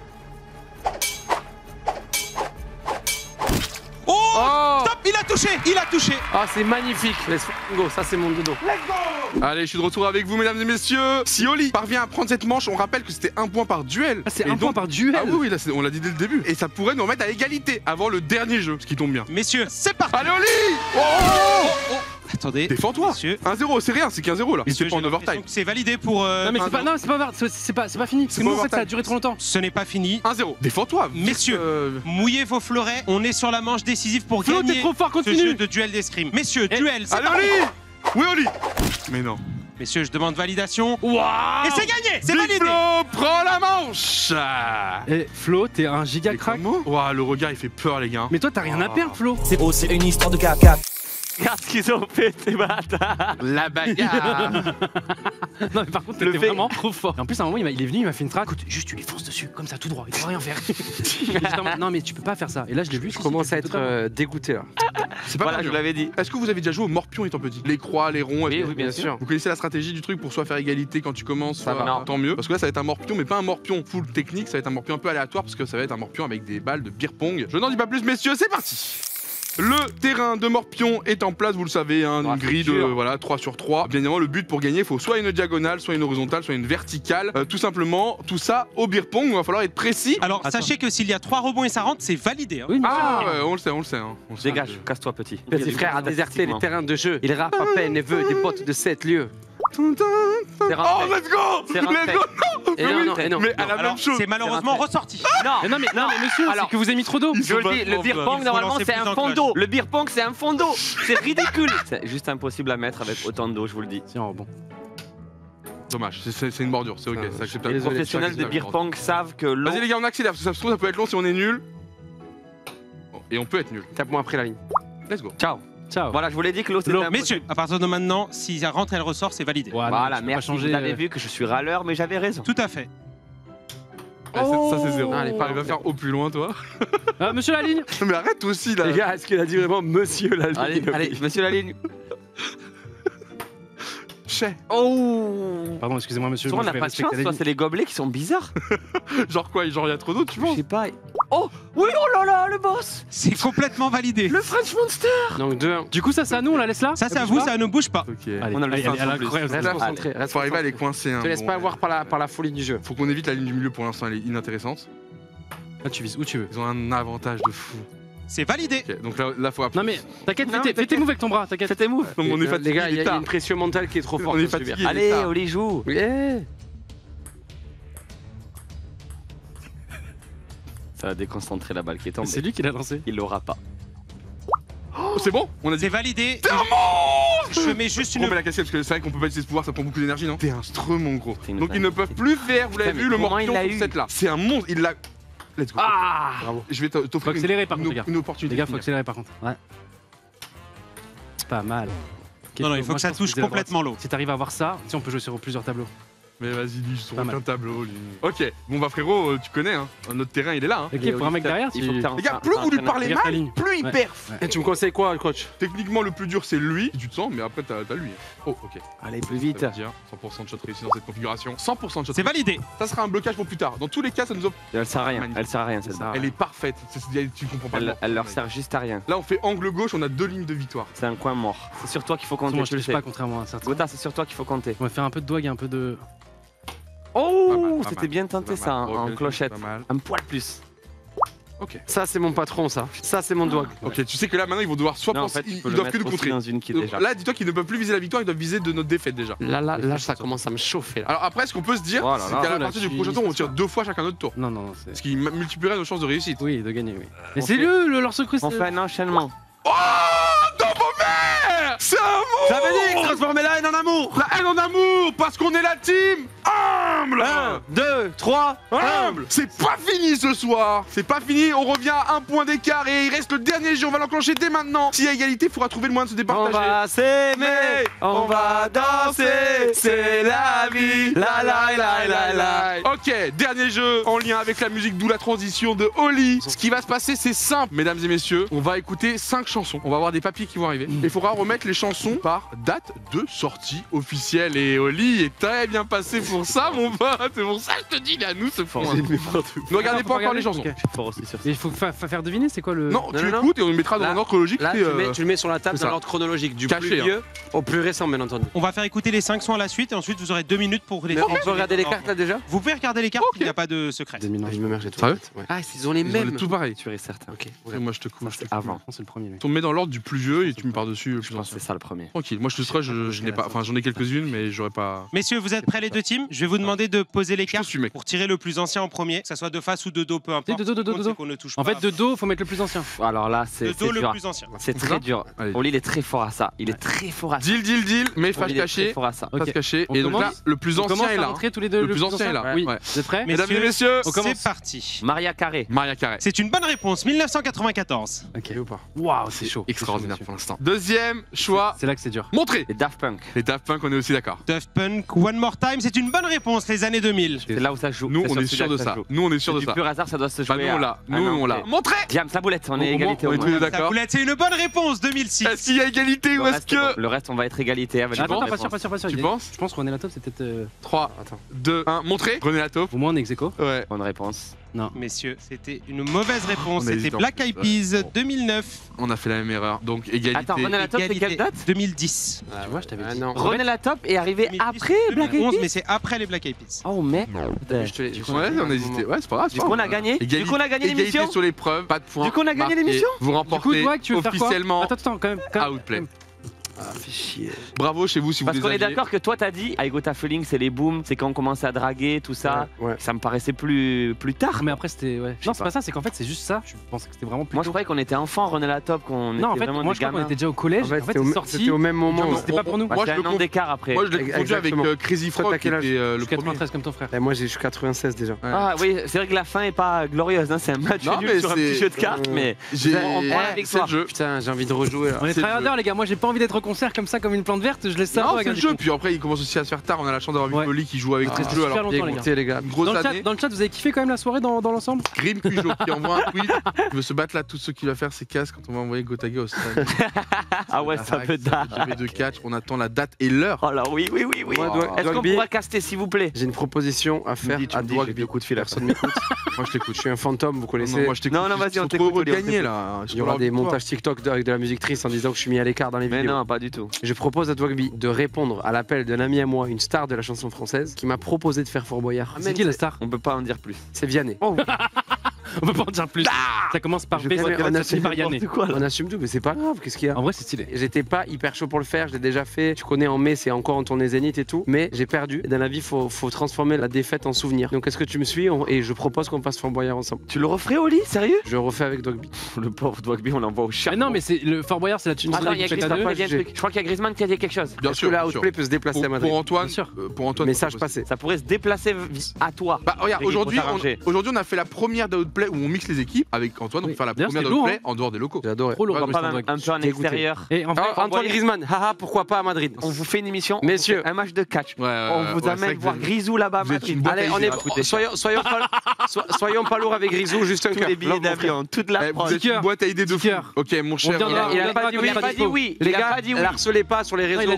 Stop, il a touché. Ah, c'est magnifique. Let's go, ça c'est mon dodo. Let's go. Allez, je suis de retour avec vous, mesdames et messieurs. Si Oli parvient à prendre cette manche, on rappelle que c'était 1 point par duel. Ah, c'est 1 point par duel. Ah oui, là, on l'a dit dès le début. Et ça pourrait nous remettre à égalité avant le dernier jeu, ce qui tombe bien. Messieurs, c'est parti. Allez, Oli. Attendez. Défends-toi. 1-0, c'est rien, c'est qu'un 0 là. C'est pas en overtime. C'est validé pour. Non, mais c'est pas fini. Parce que nous, en fait, ça a duré trop longtemps. Ce n'est pas fini. 1-0. Défends-toi. Messieurs, mouillez vos fleurets. On est sur la manche décisive pour gagner. T'es trop fort, continue. Ce jeu de duel d'escrime. Messieurs, duel, c'est parti. Oui, Oli. Mais non. Messieurs, je demande validation. Waouh. Et c'est gagné, c'est validé. Flo prend la manche. Et Flo, t'es un giga crack. Waouh, le regard, il fait peur, les gars. Mais toi, t'as rien à perdre, Flo. C'est une histoire de caca. Regarde ce qu'ils ont fait, ces bâtards. La bagarre. Non mais par contre, t'étais vraiment trop fort. En plus, à un moment, il est venu, il m'a fait une traque. Écoute, juste tu les fonces dessus, comme ça, tout droit, il ne faut rien faire. Non mais tu peux pas faire ça. Et là, je l'ai vu. Je commence à être dégoûté là. C'est pas mal. Voilà, je l'avais dit. Est-ce que vous avez déjà joué au morpion étant petit? Les croix, les ronds. Oui, oui, bien sûr. Vous connaissez la stratégie du truc pour soit faire égalité quand tu commences, soit tant mieux. Parce que là, ça va être un morpion, mais pas un morpion full technique, ça va être un morpion un peu aléatoire parce que ça va être un morpion avec des balles de beer-pong. Je n'en dis pas plus, messieurs, c'est parti. Le terrain de Morpion est en place, vous le savez, hein, une grille de 3 sur 3. Bien évidemment, le but pour gagner, il faut soit une diagonale, soit une horizontale, soit une verticale. Tout simplement, tout ça au beer pong, il va falloir être précis. Alors, sachez que s'il y a 3 rebonds et ça rentre, c'est validé. Hein. Oui, ah, ouais, on le sait, on le sait. Hein. On dégage, casse-toi petit. Petit frère a déserté les terrains de jeu. Il rappe à peine et veut des bottes de 7 lieux. Oh, let's go! Let's go! Et non, non, et non. Mais à la même chose. C'est malheureusement ressorti. Non, non, mais monsieur, c'est que vous avez mis trop d'eau. Je le dis, le beer pong, normalement, c'est un fond d'eau. Le beer pong, c'est un fond d'eau. C'est ridicule. C'est juste impossible à mettre avec autant d'eau, je vous le dis. Tiens, bon. Dommage, c'est une bordure, c'est ok, c'est acceptable. Les professionnels de beer pong savent que l'eau. Vas-y, les gars, on accélère, parce que ça se trouve, ça peut être long si on est nul. Et on peut être nul. Tape-moi après la ligne. Let's go. Ciao. Ciao. Voilà, je vous l'ai dit que l'eau c'était un... Messieurs, à partir de maintenant, si ça rentre, elle ressort, c'est validé. Voilà, merci, vous avez vu que je suis râleur, mais j'avais raison. Tout à fait. Oh, ça, c'est zéro. Ah, il va faire au plus loin, toi. Monsieur la ligne. Mais arrête aussi, là. Les gars, est-ce qu'il a dit vraiment monsieur la ligne? Allez, allez, monsieur la ligne. Chez. Oh. Pardon, excusez-moi, monsieur. Souvent, on n'a pas de chance, toi, c'est les gobelets qui sont bizarres. Genre quoi? Genre, il y a trop d'eau, tu vois? Je sais pas. Oh oui, oh là là, le boss. C'est complètement validé. Le French Monster. Donc 2-1. Du coup ça c'est à nous, on la laisse là. Ça c'est à vous, ça ne bouge pas. Ok. On a le reste. Faut arriver à les coincer. Te laisse pas avoir par la folie du jeu. Faut qu'on évite la ligne du milieu pour l'instant, elle est inintéressante. Là tu vises où tu veux. Ils ont un avantage de fou. C'est validé. Donc là faut appuyer. Non mais t'inquiète, fais tes moves avec ton bras, t'inquiète. Fais tes moves. On est fatigué. Les gars, il y a une pression mentale qui est trop forte. Allez, on les joue. Ça a déconcentré la balle qui est tombée. C'est lui qui l'a lancé. Il l'aura pas. Oh, c'est bon, on a dit. C'est validé. T'es un monstre. Je mets juste une. On va la casser parce que c'est vrai qu'on peut pas utiliser ce pouvoir, ça prend beaucoup d'énergie, non? T'es un stremon, gros. Donc ils ne peuvent plus faire, vous l'avez vu, le morpion pour cette là. C'est un monstre, il l'a. Let's go. Ah, bravo. Je vais t'offrir une opportunité. Les gars, faut accélérer par contre. Ouais. C'est pas mal. Non, non, il faut que ça touche complètement l'eau. Si t'arrives à avoir ça, tu sais, on peut jouer sur plusieurs tableaux. Mais vas-y, lui, sur aucun tableau. Lui. Ok, bon bah frérot, tu connais, hein. Notre terrain, il est là. Hein. Ok, pour un mec derrière, tu... Les gars, plus vous lui parlez mal, plus il perf. Et tu me conseilles quoi, le coach? Techniquement, le plus dur, c'est lui. Tu te sens, mais après, t'as lui. Oh, ok. Allez, plus vite. 100% de shot réussi dans cette configuration. 100% de shot. C'est validé. Ça sera un blocage pour plus tard. Dans tous les cas, ça nous offre. Elle sert à rien. Elle sert à rien, celle-là. Elle est parfaite. Tu comprends pas. Elle leur sert juste à rien. Là, on fait angle gauche, on a 2 lignes de victoire. C'est un coin mort. C'est sur toi qu'il faut compter. Je ne sais pas, contrairement à certains. Gotha, c'est sur toi qu'il faut compter. On va faire un peu de dwag et un peu de. Oh, c'était bien tenté ça, en clochette. Un poil plus. Ok. Ça c'est mon patron, ça. Ça c'est mon doigt. Ok, tu sais que là maintenant ils vont devoir soit penser, ils doivent que nous contrer. Là, dis-toi qu'ils ne peuvent plus viser la victoire, ils doivent viser de notre défaite déjà. Là, ça commence à me chauffer. Alors après, ce qu'on peut se dire, c'est qu'à la partie du prochain tour, on tire 2 fois chacun notre tour. Non, non, c'est. Ce qui multiplierait nos chances de réussite. Oui, de gagner, oui. Mais c'est le morceau crucial. On fait un enchaînement. Oh, dans mon verre, c'est un amour. J'avais dit que transformer la haine en amour. La haine en amour, parce qu'on est la team humble. 1, 2, 3, humble. C'est pas fini ce soir. C'est pas fini, on revient à 1 point d'écart et il reste le dernier jeu, on va l'enclencher dès maintenant. S'il y a égalité, il faudra trouver le moyen de se départager. On va s'aimer, on va danser, c'est la vie. La la la la la. Ok, dernier jeu en lien avec la musique, d'où la transition de Oli. Ce qui va se passer, c'est simple, mesdames et messieurs. On va écouter 5 chansons. On va avoir des papiers qui vont arriver. Il faudra remettre les chansons par date de sortie officielle. Et Oli est très bien passé pour ça, mon pote. C'est pour ça que je te dis, là, nous, ce fort. Ne regardez pas encore les chansons. Okay. Il faut faire deviner, c'est quoi le. Non, tu écoutes et on le mettra dans l'ordre chronologique. Là, tu le mets sur la table dans l'ordre chronologique, du plus vieux au plus récent, bien entendu. On va faire écouter les 5 sons à la suite et ensuite vous aurez 2 minutes pour les. On peut regarder les cartes là déjà. Vous pouvez regarder les cartes, il n'y a pas de secret. Ah, ils ont les mêmes. Tout pareil. Tu es certain. Ok. Moi, je te couche. Avant, c'est le premier. On met dans l'ordre du plus vieux et tu me pars dessus. Je pense que c'est ça le premier. Tranquille, moi je te serai, je n'ai pas. Enfin, j'en ai quelques-unes, mais j'aurais pas. Messieurs, vous êtes prêts les 2 teams? Je vais vous demander de poser les cartes pour tirer le plus ancien en premier, que ça soit de face ou de dos, peu importe. De dos, de dos, de dos. En fait, de dos, faut mettre le plus ancien. Alors là, c'est. De dos, le plus ancien. C'est très dur. Oli, il est très fort à ça. Il est très fort à ça. Deal, deal. Deal, mais face cachée. Face cachée. Et donc là, le plus ancien est là. Le plus ancien est là. Oui. Vous êtes prêts ? Mesdames et messieurs, c'est parti. Mariah Carey. Mariah Carey. C'est une bonne réponse. 1994. Ok. Ou pas ? Waouh, c'est chaud. Extraordinaire pour l'instant. Deuxième choix. C'est là que c'est dur. Montrez. Les Daft Punk. Les Daft Punk, on est aussi d'accord. Daft Punk, One More Time, c'est une bonne réponse. Les années 2000. C'est là où ça joue. Nous, on est sûr de ça. Du pur hasard, ça doit se jouer. Nous, on l'a. Montrez. Diam, sa boulette. On est égalité. On est tous d'accord. C'est une bonne réponse. 2006. Est-ce qu'il y a égalité ou est-ce que le reste on va être égalité avec la réponse? Attends, pas sûr. Tu penses? Je pense que René Lataupe c'est peut-être 3 attends. 2 1 montrez. René Lataupe. Au moins on est ex-aequo. Ouais. Bonne réponse. Non. Messieurs, c'était une mauvaise réponse. C'était Black Eyed Peas 2009. On a fait la même erreur. Donc égalité. Attends, René Lataupe c'est quelle date? 2010. Ah, tu vois, je t'avais dit. Ah, René Lataupe est arrivé 2010, après Black Eyed Peas. Mais c'est après les Black Eyed Peas. Oh mec. Je te l'ai dit. Ouais, on a hésité. Ouais, c'est pas grave. Du coup, on a gagné. Du coup, on a gagné l'émission. Sur l'épreuve, pas de points. Du coup, on a gagné l'émission. Vous remportez officiellement. Attends, quand même. Outplay. Ah, fait chier. Bravo chez vous si vous désirez. Parce qu'on est d'accord que toi t'as dit I got a feeling, c'est les booms, c'est quand on commence à draguer, tout ça. Ouais. Ça me paraissait plus tard. Mais après c'était. Ouais. Non, c'est pas ça, c'est qu'en fait c'est juste ça. Je pensais que c'était vraiment plus. Moi je croyais qu'on était enfant, René Lataupe, qu'on était vraiment des gamins. Moi je crois qu'on était déjà au collège. En fait, c'était au même moment. C'était pas pour nous. Moi j'ai un an d'écart après. Moi je l'ai confondu avec Crazy Frog. Je suis 93 comme ton frère. Moi je suis 96 déjà. Ah oui, c'est vrai que la fin est pas glorieuse. C'est un match nul sur un petit jeu de cartes, mais on prend la victoire. Putain, j'ai envie de rejouer. On est tryharders les gars. Moi j'ai pas envie d'être concert comme ça comme une plante verte, je laisse ça. Non, c'est le jeu. Puis après il commence aussi à se faire tard. On a la chance d'avoir vu Oli qui joue avec très jeu. Alors les gars, dans le chat vous avez kiffé quand même la soirée dans l'ensemble. Grim qui envoie un tweet. Je veux se battre là. Tout ce qu'il va faire c'est casse quand on va envoyer Gotaga au stade. Ah ouais ça peut dar. De catch. On attend la date et l'heure. Oh là oui. Est-ce qu'on pourra caster s'il vous plaît? J'ai une proposition à faire à Dwagby. Deux coups de fil. Personne m'écoute. Moi je t'écoute. Je suis un fantôme vous connaissez. Non non vas-y on t'écoute. Gagner là. Il y aura des montages TikTok avec de la musique triste en disant que je suis mis à l'écart dans les vidéos. Pas du tout. Je propose à Dwagby de répondre à l'appel d'un ami à moi, une star de la chanson française, qui m'a proposé de faire Fort Boyard. C'est qui la star? On peut pas en dire plus. C'est Vianney. Oh. On peut pas en dire plus. Ça commence par B, on assume tout, mais c'est pas grave. Qu'est-ce qu'il y a? En vrai, c'est stylé. J'étais pas hyper chaud pour le faire, je l'ai déjà fait. Tu connais en mai, c'est encore en tournée Zénith et tout. Mais j'ai perdu. Et dans la vie, faut transformer la défaite en souvenir. Donc, est-ce que tu me suis? Et je propose qu'on passe Fort Boyard ensemble. Tu le referais au lit? Sérieux? Je le refais avec Dwagby. Le pauvre Dwagby, on l'envoie au chat. Mais non, mais c'est le Fort Boyard, c'est la Tunisie. Je crois qu'il y a Griezmann qui a dit quelque chose. Bien sûr. La Outplay peut se déplacer à Madrid. Pour Antoine, message passé. Ça pourrait se déplacer à toi. Bah, regarde, aujourd'hui, on a fait la première d'Outplay où on mixe les équipes avec Antoine, donc faire la première d'Outplay en dehors des locaux. J'adore. On va un peu en extérieur. Et en fait, Antoine Griezmann, haha, pourquoi pas à Madrid? On vous fait une émission, messieurs, un match de catch. On vous amène voir Grisou là-bas à Madrid. Allez, on est. Soyons pas lourds avec Grisou, juste un cœur. Tous les billets d'avion, toute la boîte à idées de fou. Ok, mon cher. Il a pas dit oui. Les gars, l'harcelez pas sur les réseaux. Il a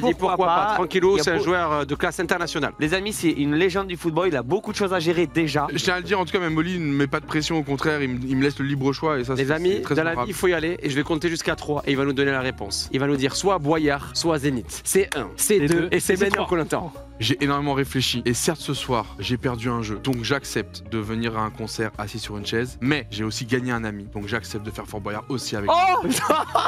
dit pourquoi pas. Tranquillou, c'est un joueur de classe internationale. Les amis, c'est une légende du football. Il a beaucoup de choses à gérer déjà. Je tiens à le dire, en tout cas, même Oli ne met pas de pression, au contraire, il me laisse le libre choix et ça. Les amis, dans la vie, il faut y aller et je vais compter jusqu'à 3 et il va nous donner la réponse. Il va nous dire soit Boyard, soit Zénith. C'est 1, c'est 2 et c'est maintenant qu'on l'entend. J'ai énormément réfléchi et certes ce soir j'ai perdu un jeu donc j'accepte de venir à un concert assis sur une chaise, mais j'ai aussi gagné un ami donc j'accepte de faire Fort Boyard aussi avec lui.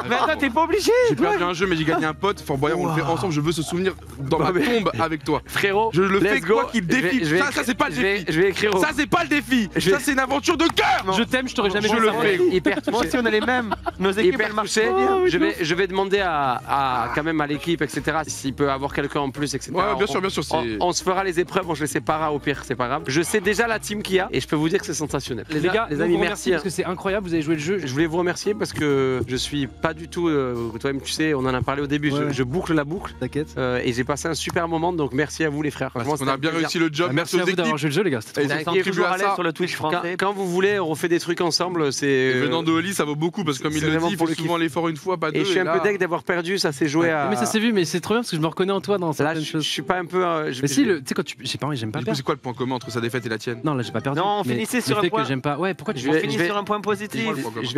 Mais attends, t'es pas obligé. J'ai perdu un jeu mais j'ai gagné un pote. Fort Boyard on le fait ensemble, je veux ce souvenir dans ma tombe avec toi frérot. Je le fais quoi qu'il défie. Ça c'est pas le défi. Je vais écrire. Ça c'est pas le défi. Ça c'est une aventure de cœur. Je t'aime, je t'aurais jamais joué. Je le fais. Hyper touché. Moi aussi on a les mêmes. Nos équipes elles marchent. Je vais demander à quand même à l'équipe etc s'il peut avoir quelqu'un en plus etc. Ouais bien sûr bien sûr. On se fera les épreuves, on se les séparera au pire, c'est pas grave. Je sais déjà la team qu'il y a et je peux vous dire que c'est sensationnel. Les gars, les amis, merci parce que c'est incroyable, vous avez joué le jeu. Je voulais vous remercier parce que je suis pas du tout, toi-même tu sais, on en a parlé au début, je boucle la boucle. T'inquiète. Et j'ai passé un super moment, donc merci à vous les frères. On a bien réussi le job. Merci aux équipes d'avoir joué le jeu les gars. C'était toujours à l'aise sur le Twitch français. Quand vous voulez, on refait des trucs ensemble. C'est venant de Oli, ça vaut beaucoup parce que comme il le dit, faut souvent l'effort une fois, pas deux. Et je suis un peu deg d'avoir perdu, ça s'est joué à. Mais ça s'est vu, mais c'est trop bien parce que je me reconnais en toi dans certaines choses. Je suis pas un peu. Mais si, tu sais, quand tu. J'ai pas envie, j'aime pas. Du coup, c'est quoi le point commun entre sa défaite et la tienne? Non, là, j'ai pas perdu. Non, on finissait sur un point. Que j'aime pas. Ouais, pourquoi tu finis sur un point positif? Je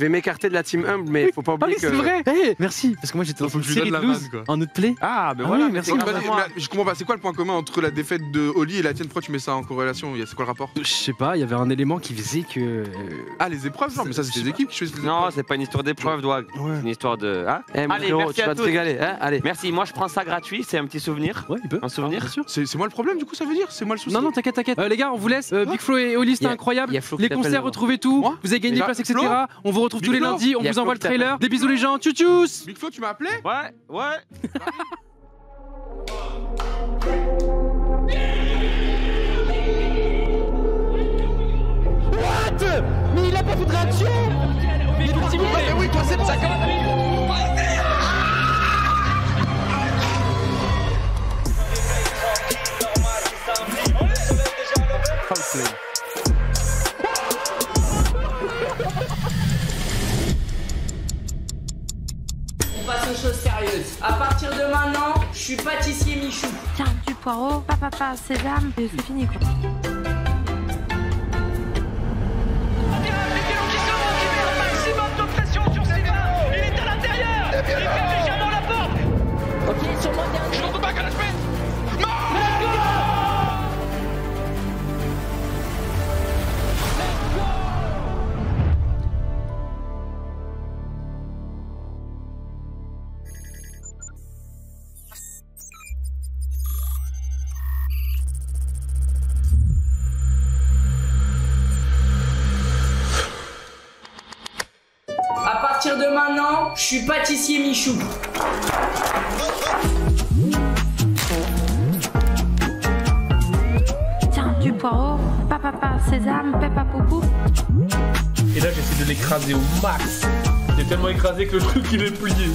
vais m'écarter de la team humble, mais faut pas oublier. Ah, c'est vrai. Merci. Parce que moi, j'étais dans une série de loose en Outplay. Ah, ben voilà, merci. Je comprends pas. C'est quoi le point commun entre la défaite de Oli et la tienne? Pourquoi tu mets ça en corrélation? C'est quoi le rapport? Je sais pas, il y avait un élément qui faisait que. Ah, les épreuves, non, mais ça, c'est les équipes qui choisissent. Non, c'est pas une histoire d'épreuve, Dwag. C'est une histoire de. Allez, merci. Moi, je prends ça gratuit, c'est un petit souvenir. Ouais, il peut. souvenir. C'est moi le problème, du coup, ça veut dire. C'est moi le souci. Non, non, t'inquiète, t'inquiète. Les gars, on vous laisse. Bigflo et Oli, c'était incroyable. Les concerts, retrouvez tout. Moi vous avez gagné des places, etc. On vous retrouve tous les lundis. On vous envoie le trailer. Des bisous, les gens. Tchou tchous. Bigflo, tu m'as appelé? Ouais. What? Mais il a pas fait de réaction. Mais oui, toi, c'est bon. Outplay. Aux choses sérieuses. À partir de maintenant, je suis pâtissier Michou. Tiens, du poireau, papa, sésame, et c'est fini quoi. Maximum de pression sur Sylvain. Il est à l'intérieur. Il fait déjà dans la porte. Ok, sur moi dernier. Je n'en peux pas qu'à la semaine. Je suis pâtissier Michou. Tiens, du poireau, papa, sésame, peppa poupou. Et là, j'essaie de l'écraser au max. J'ai tellement écrasé que le truc il est plié.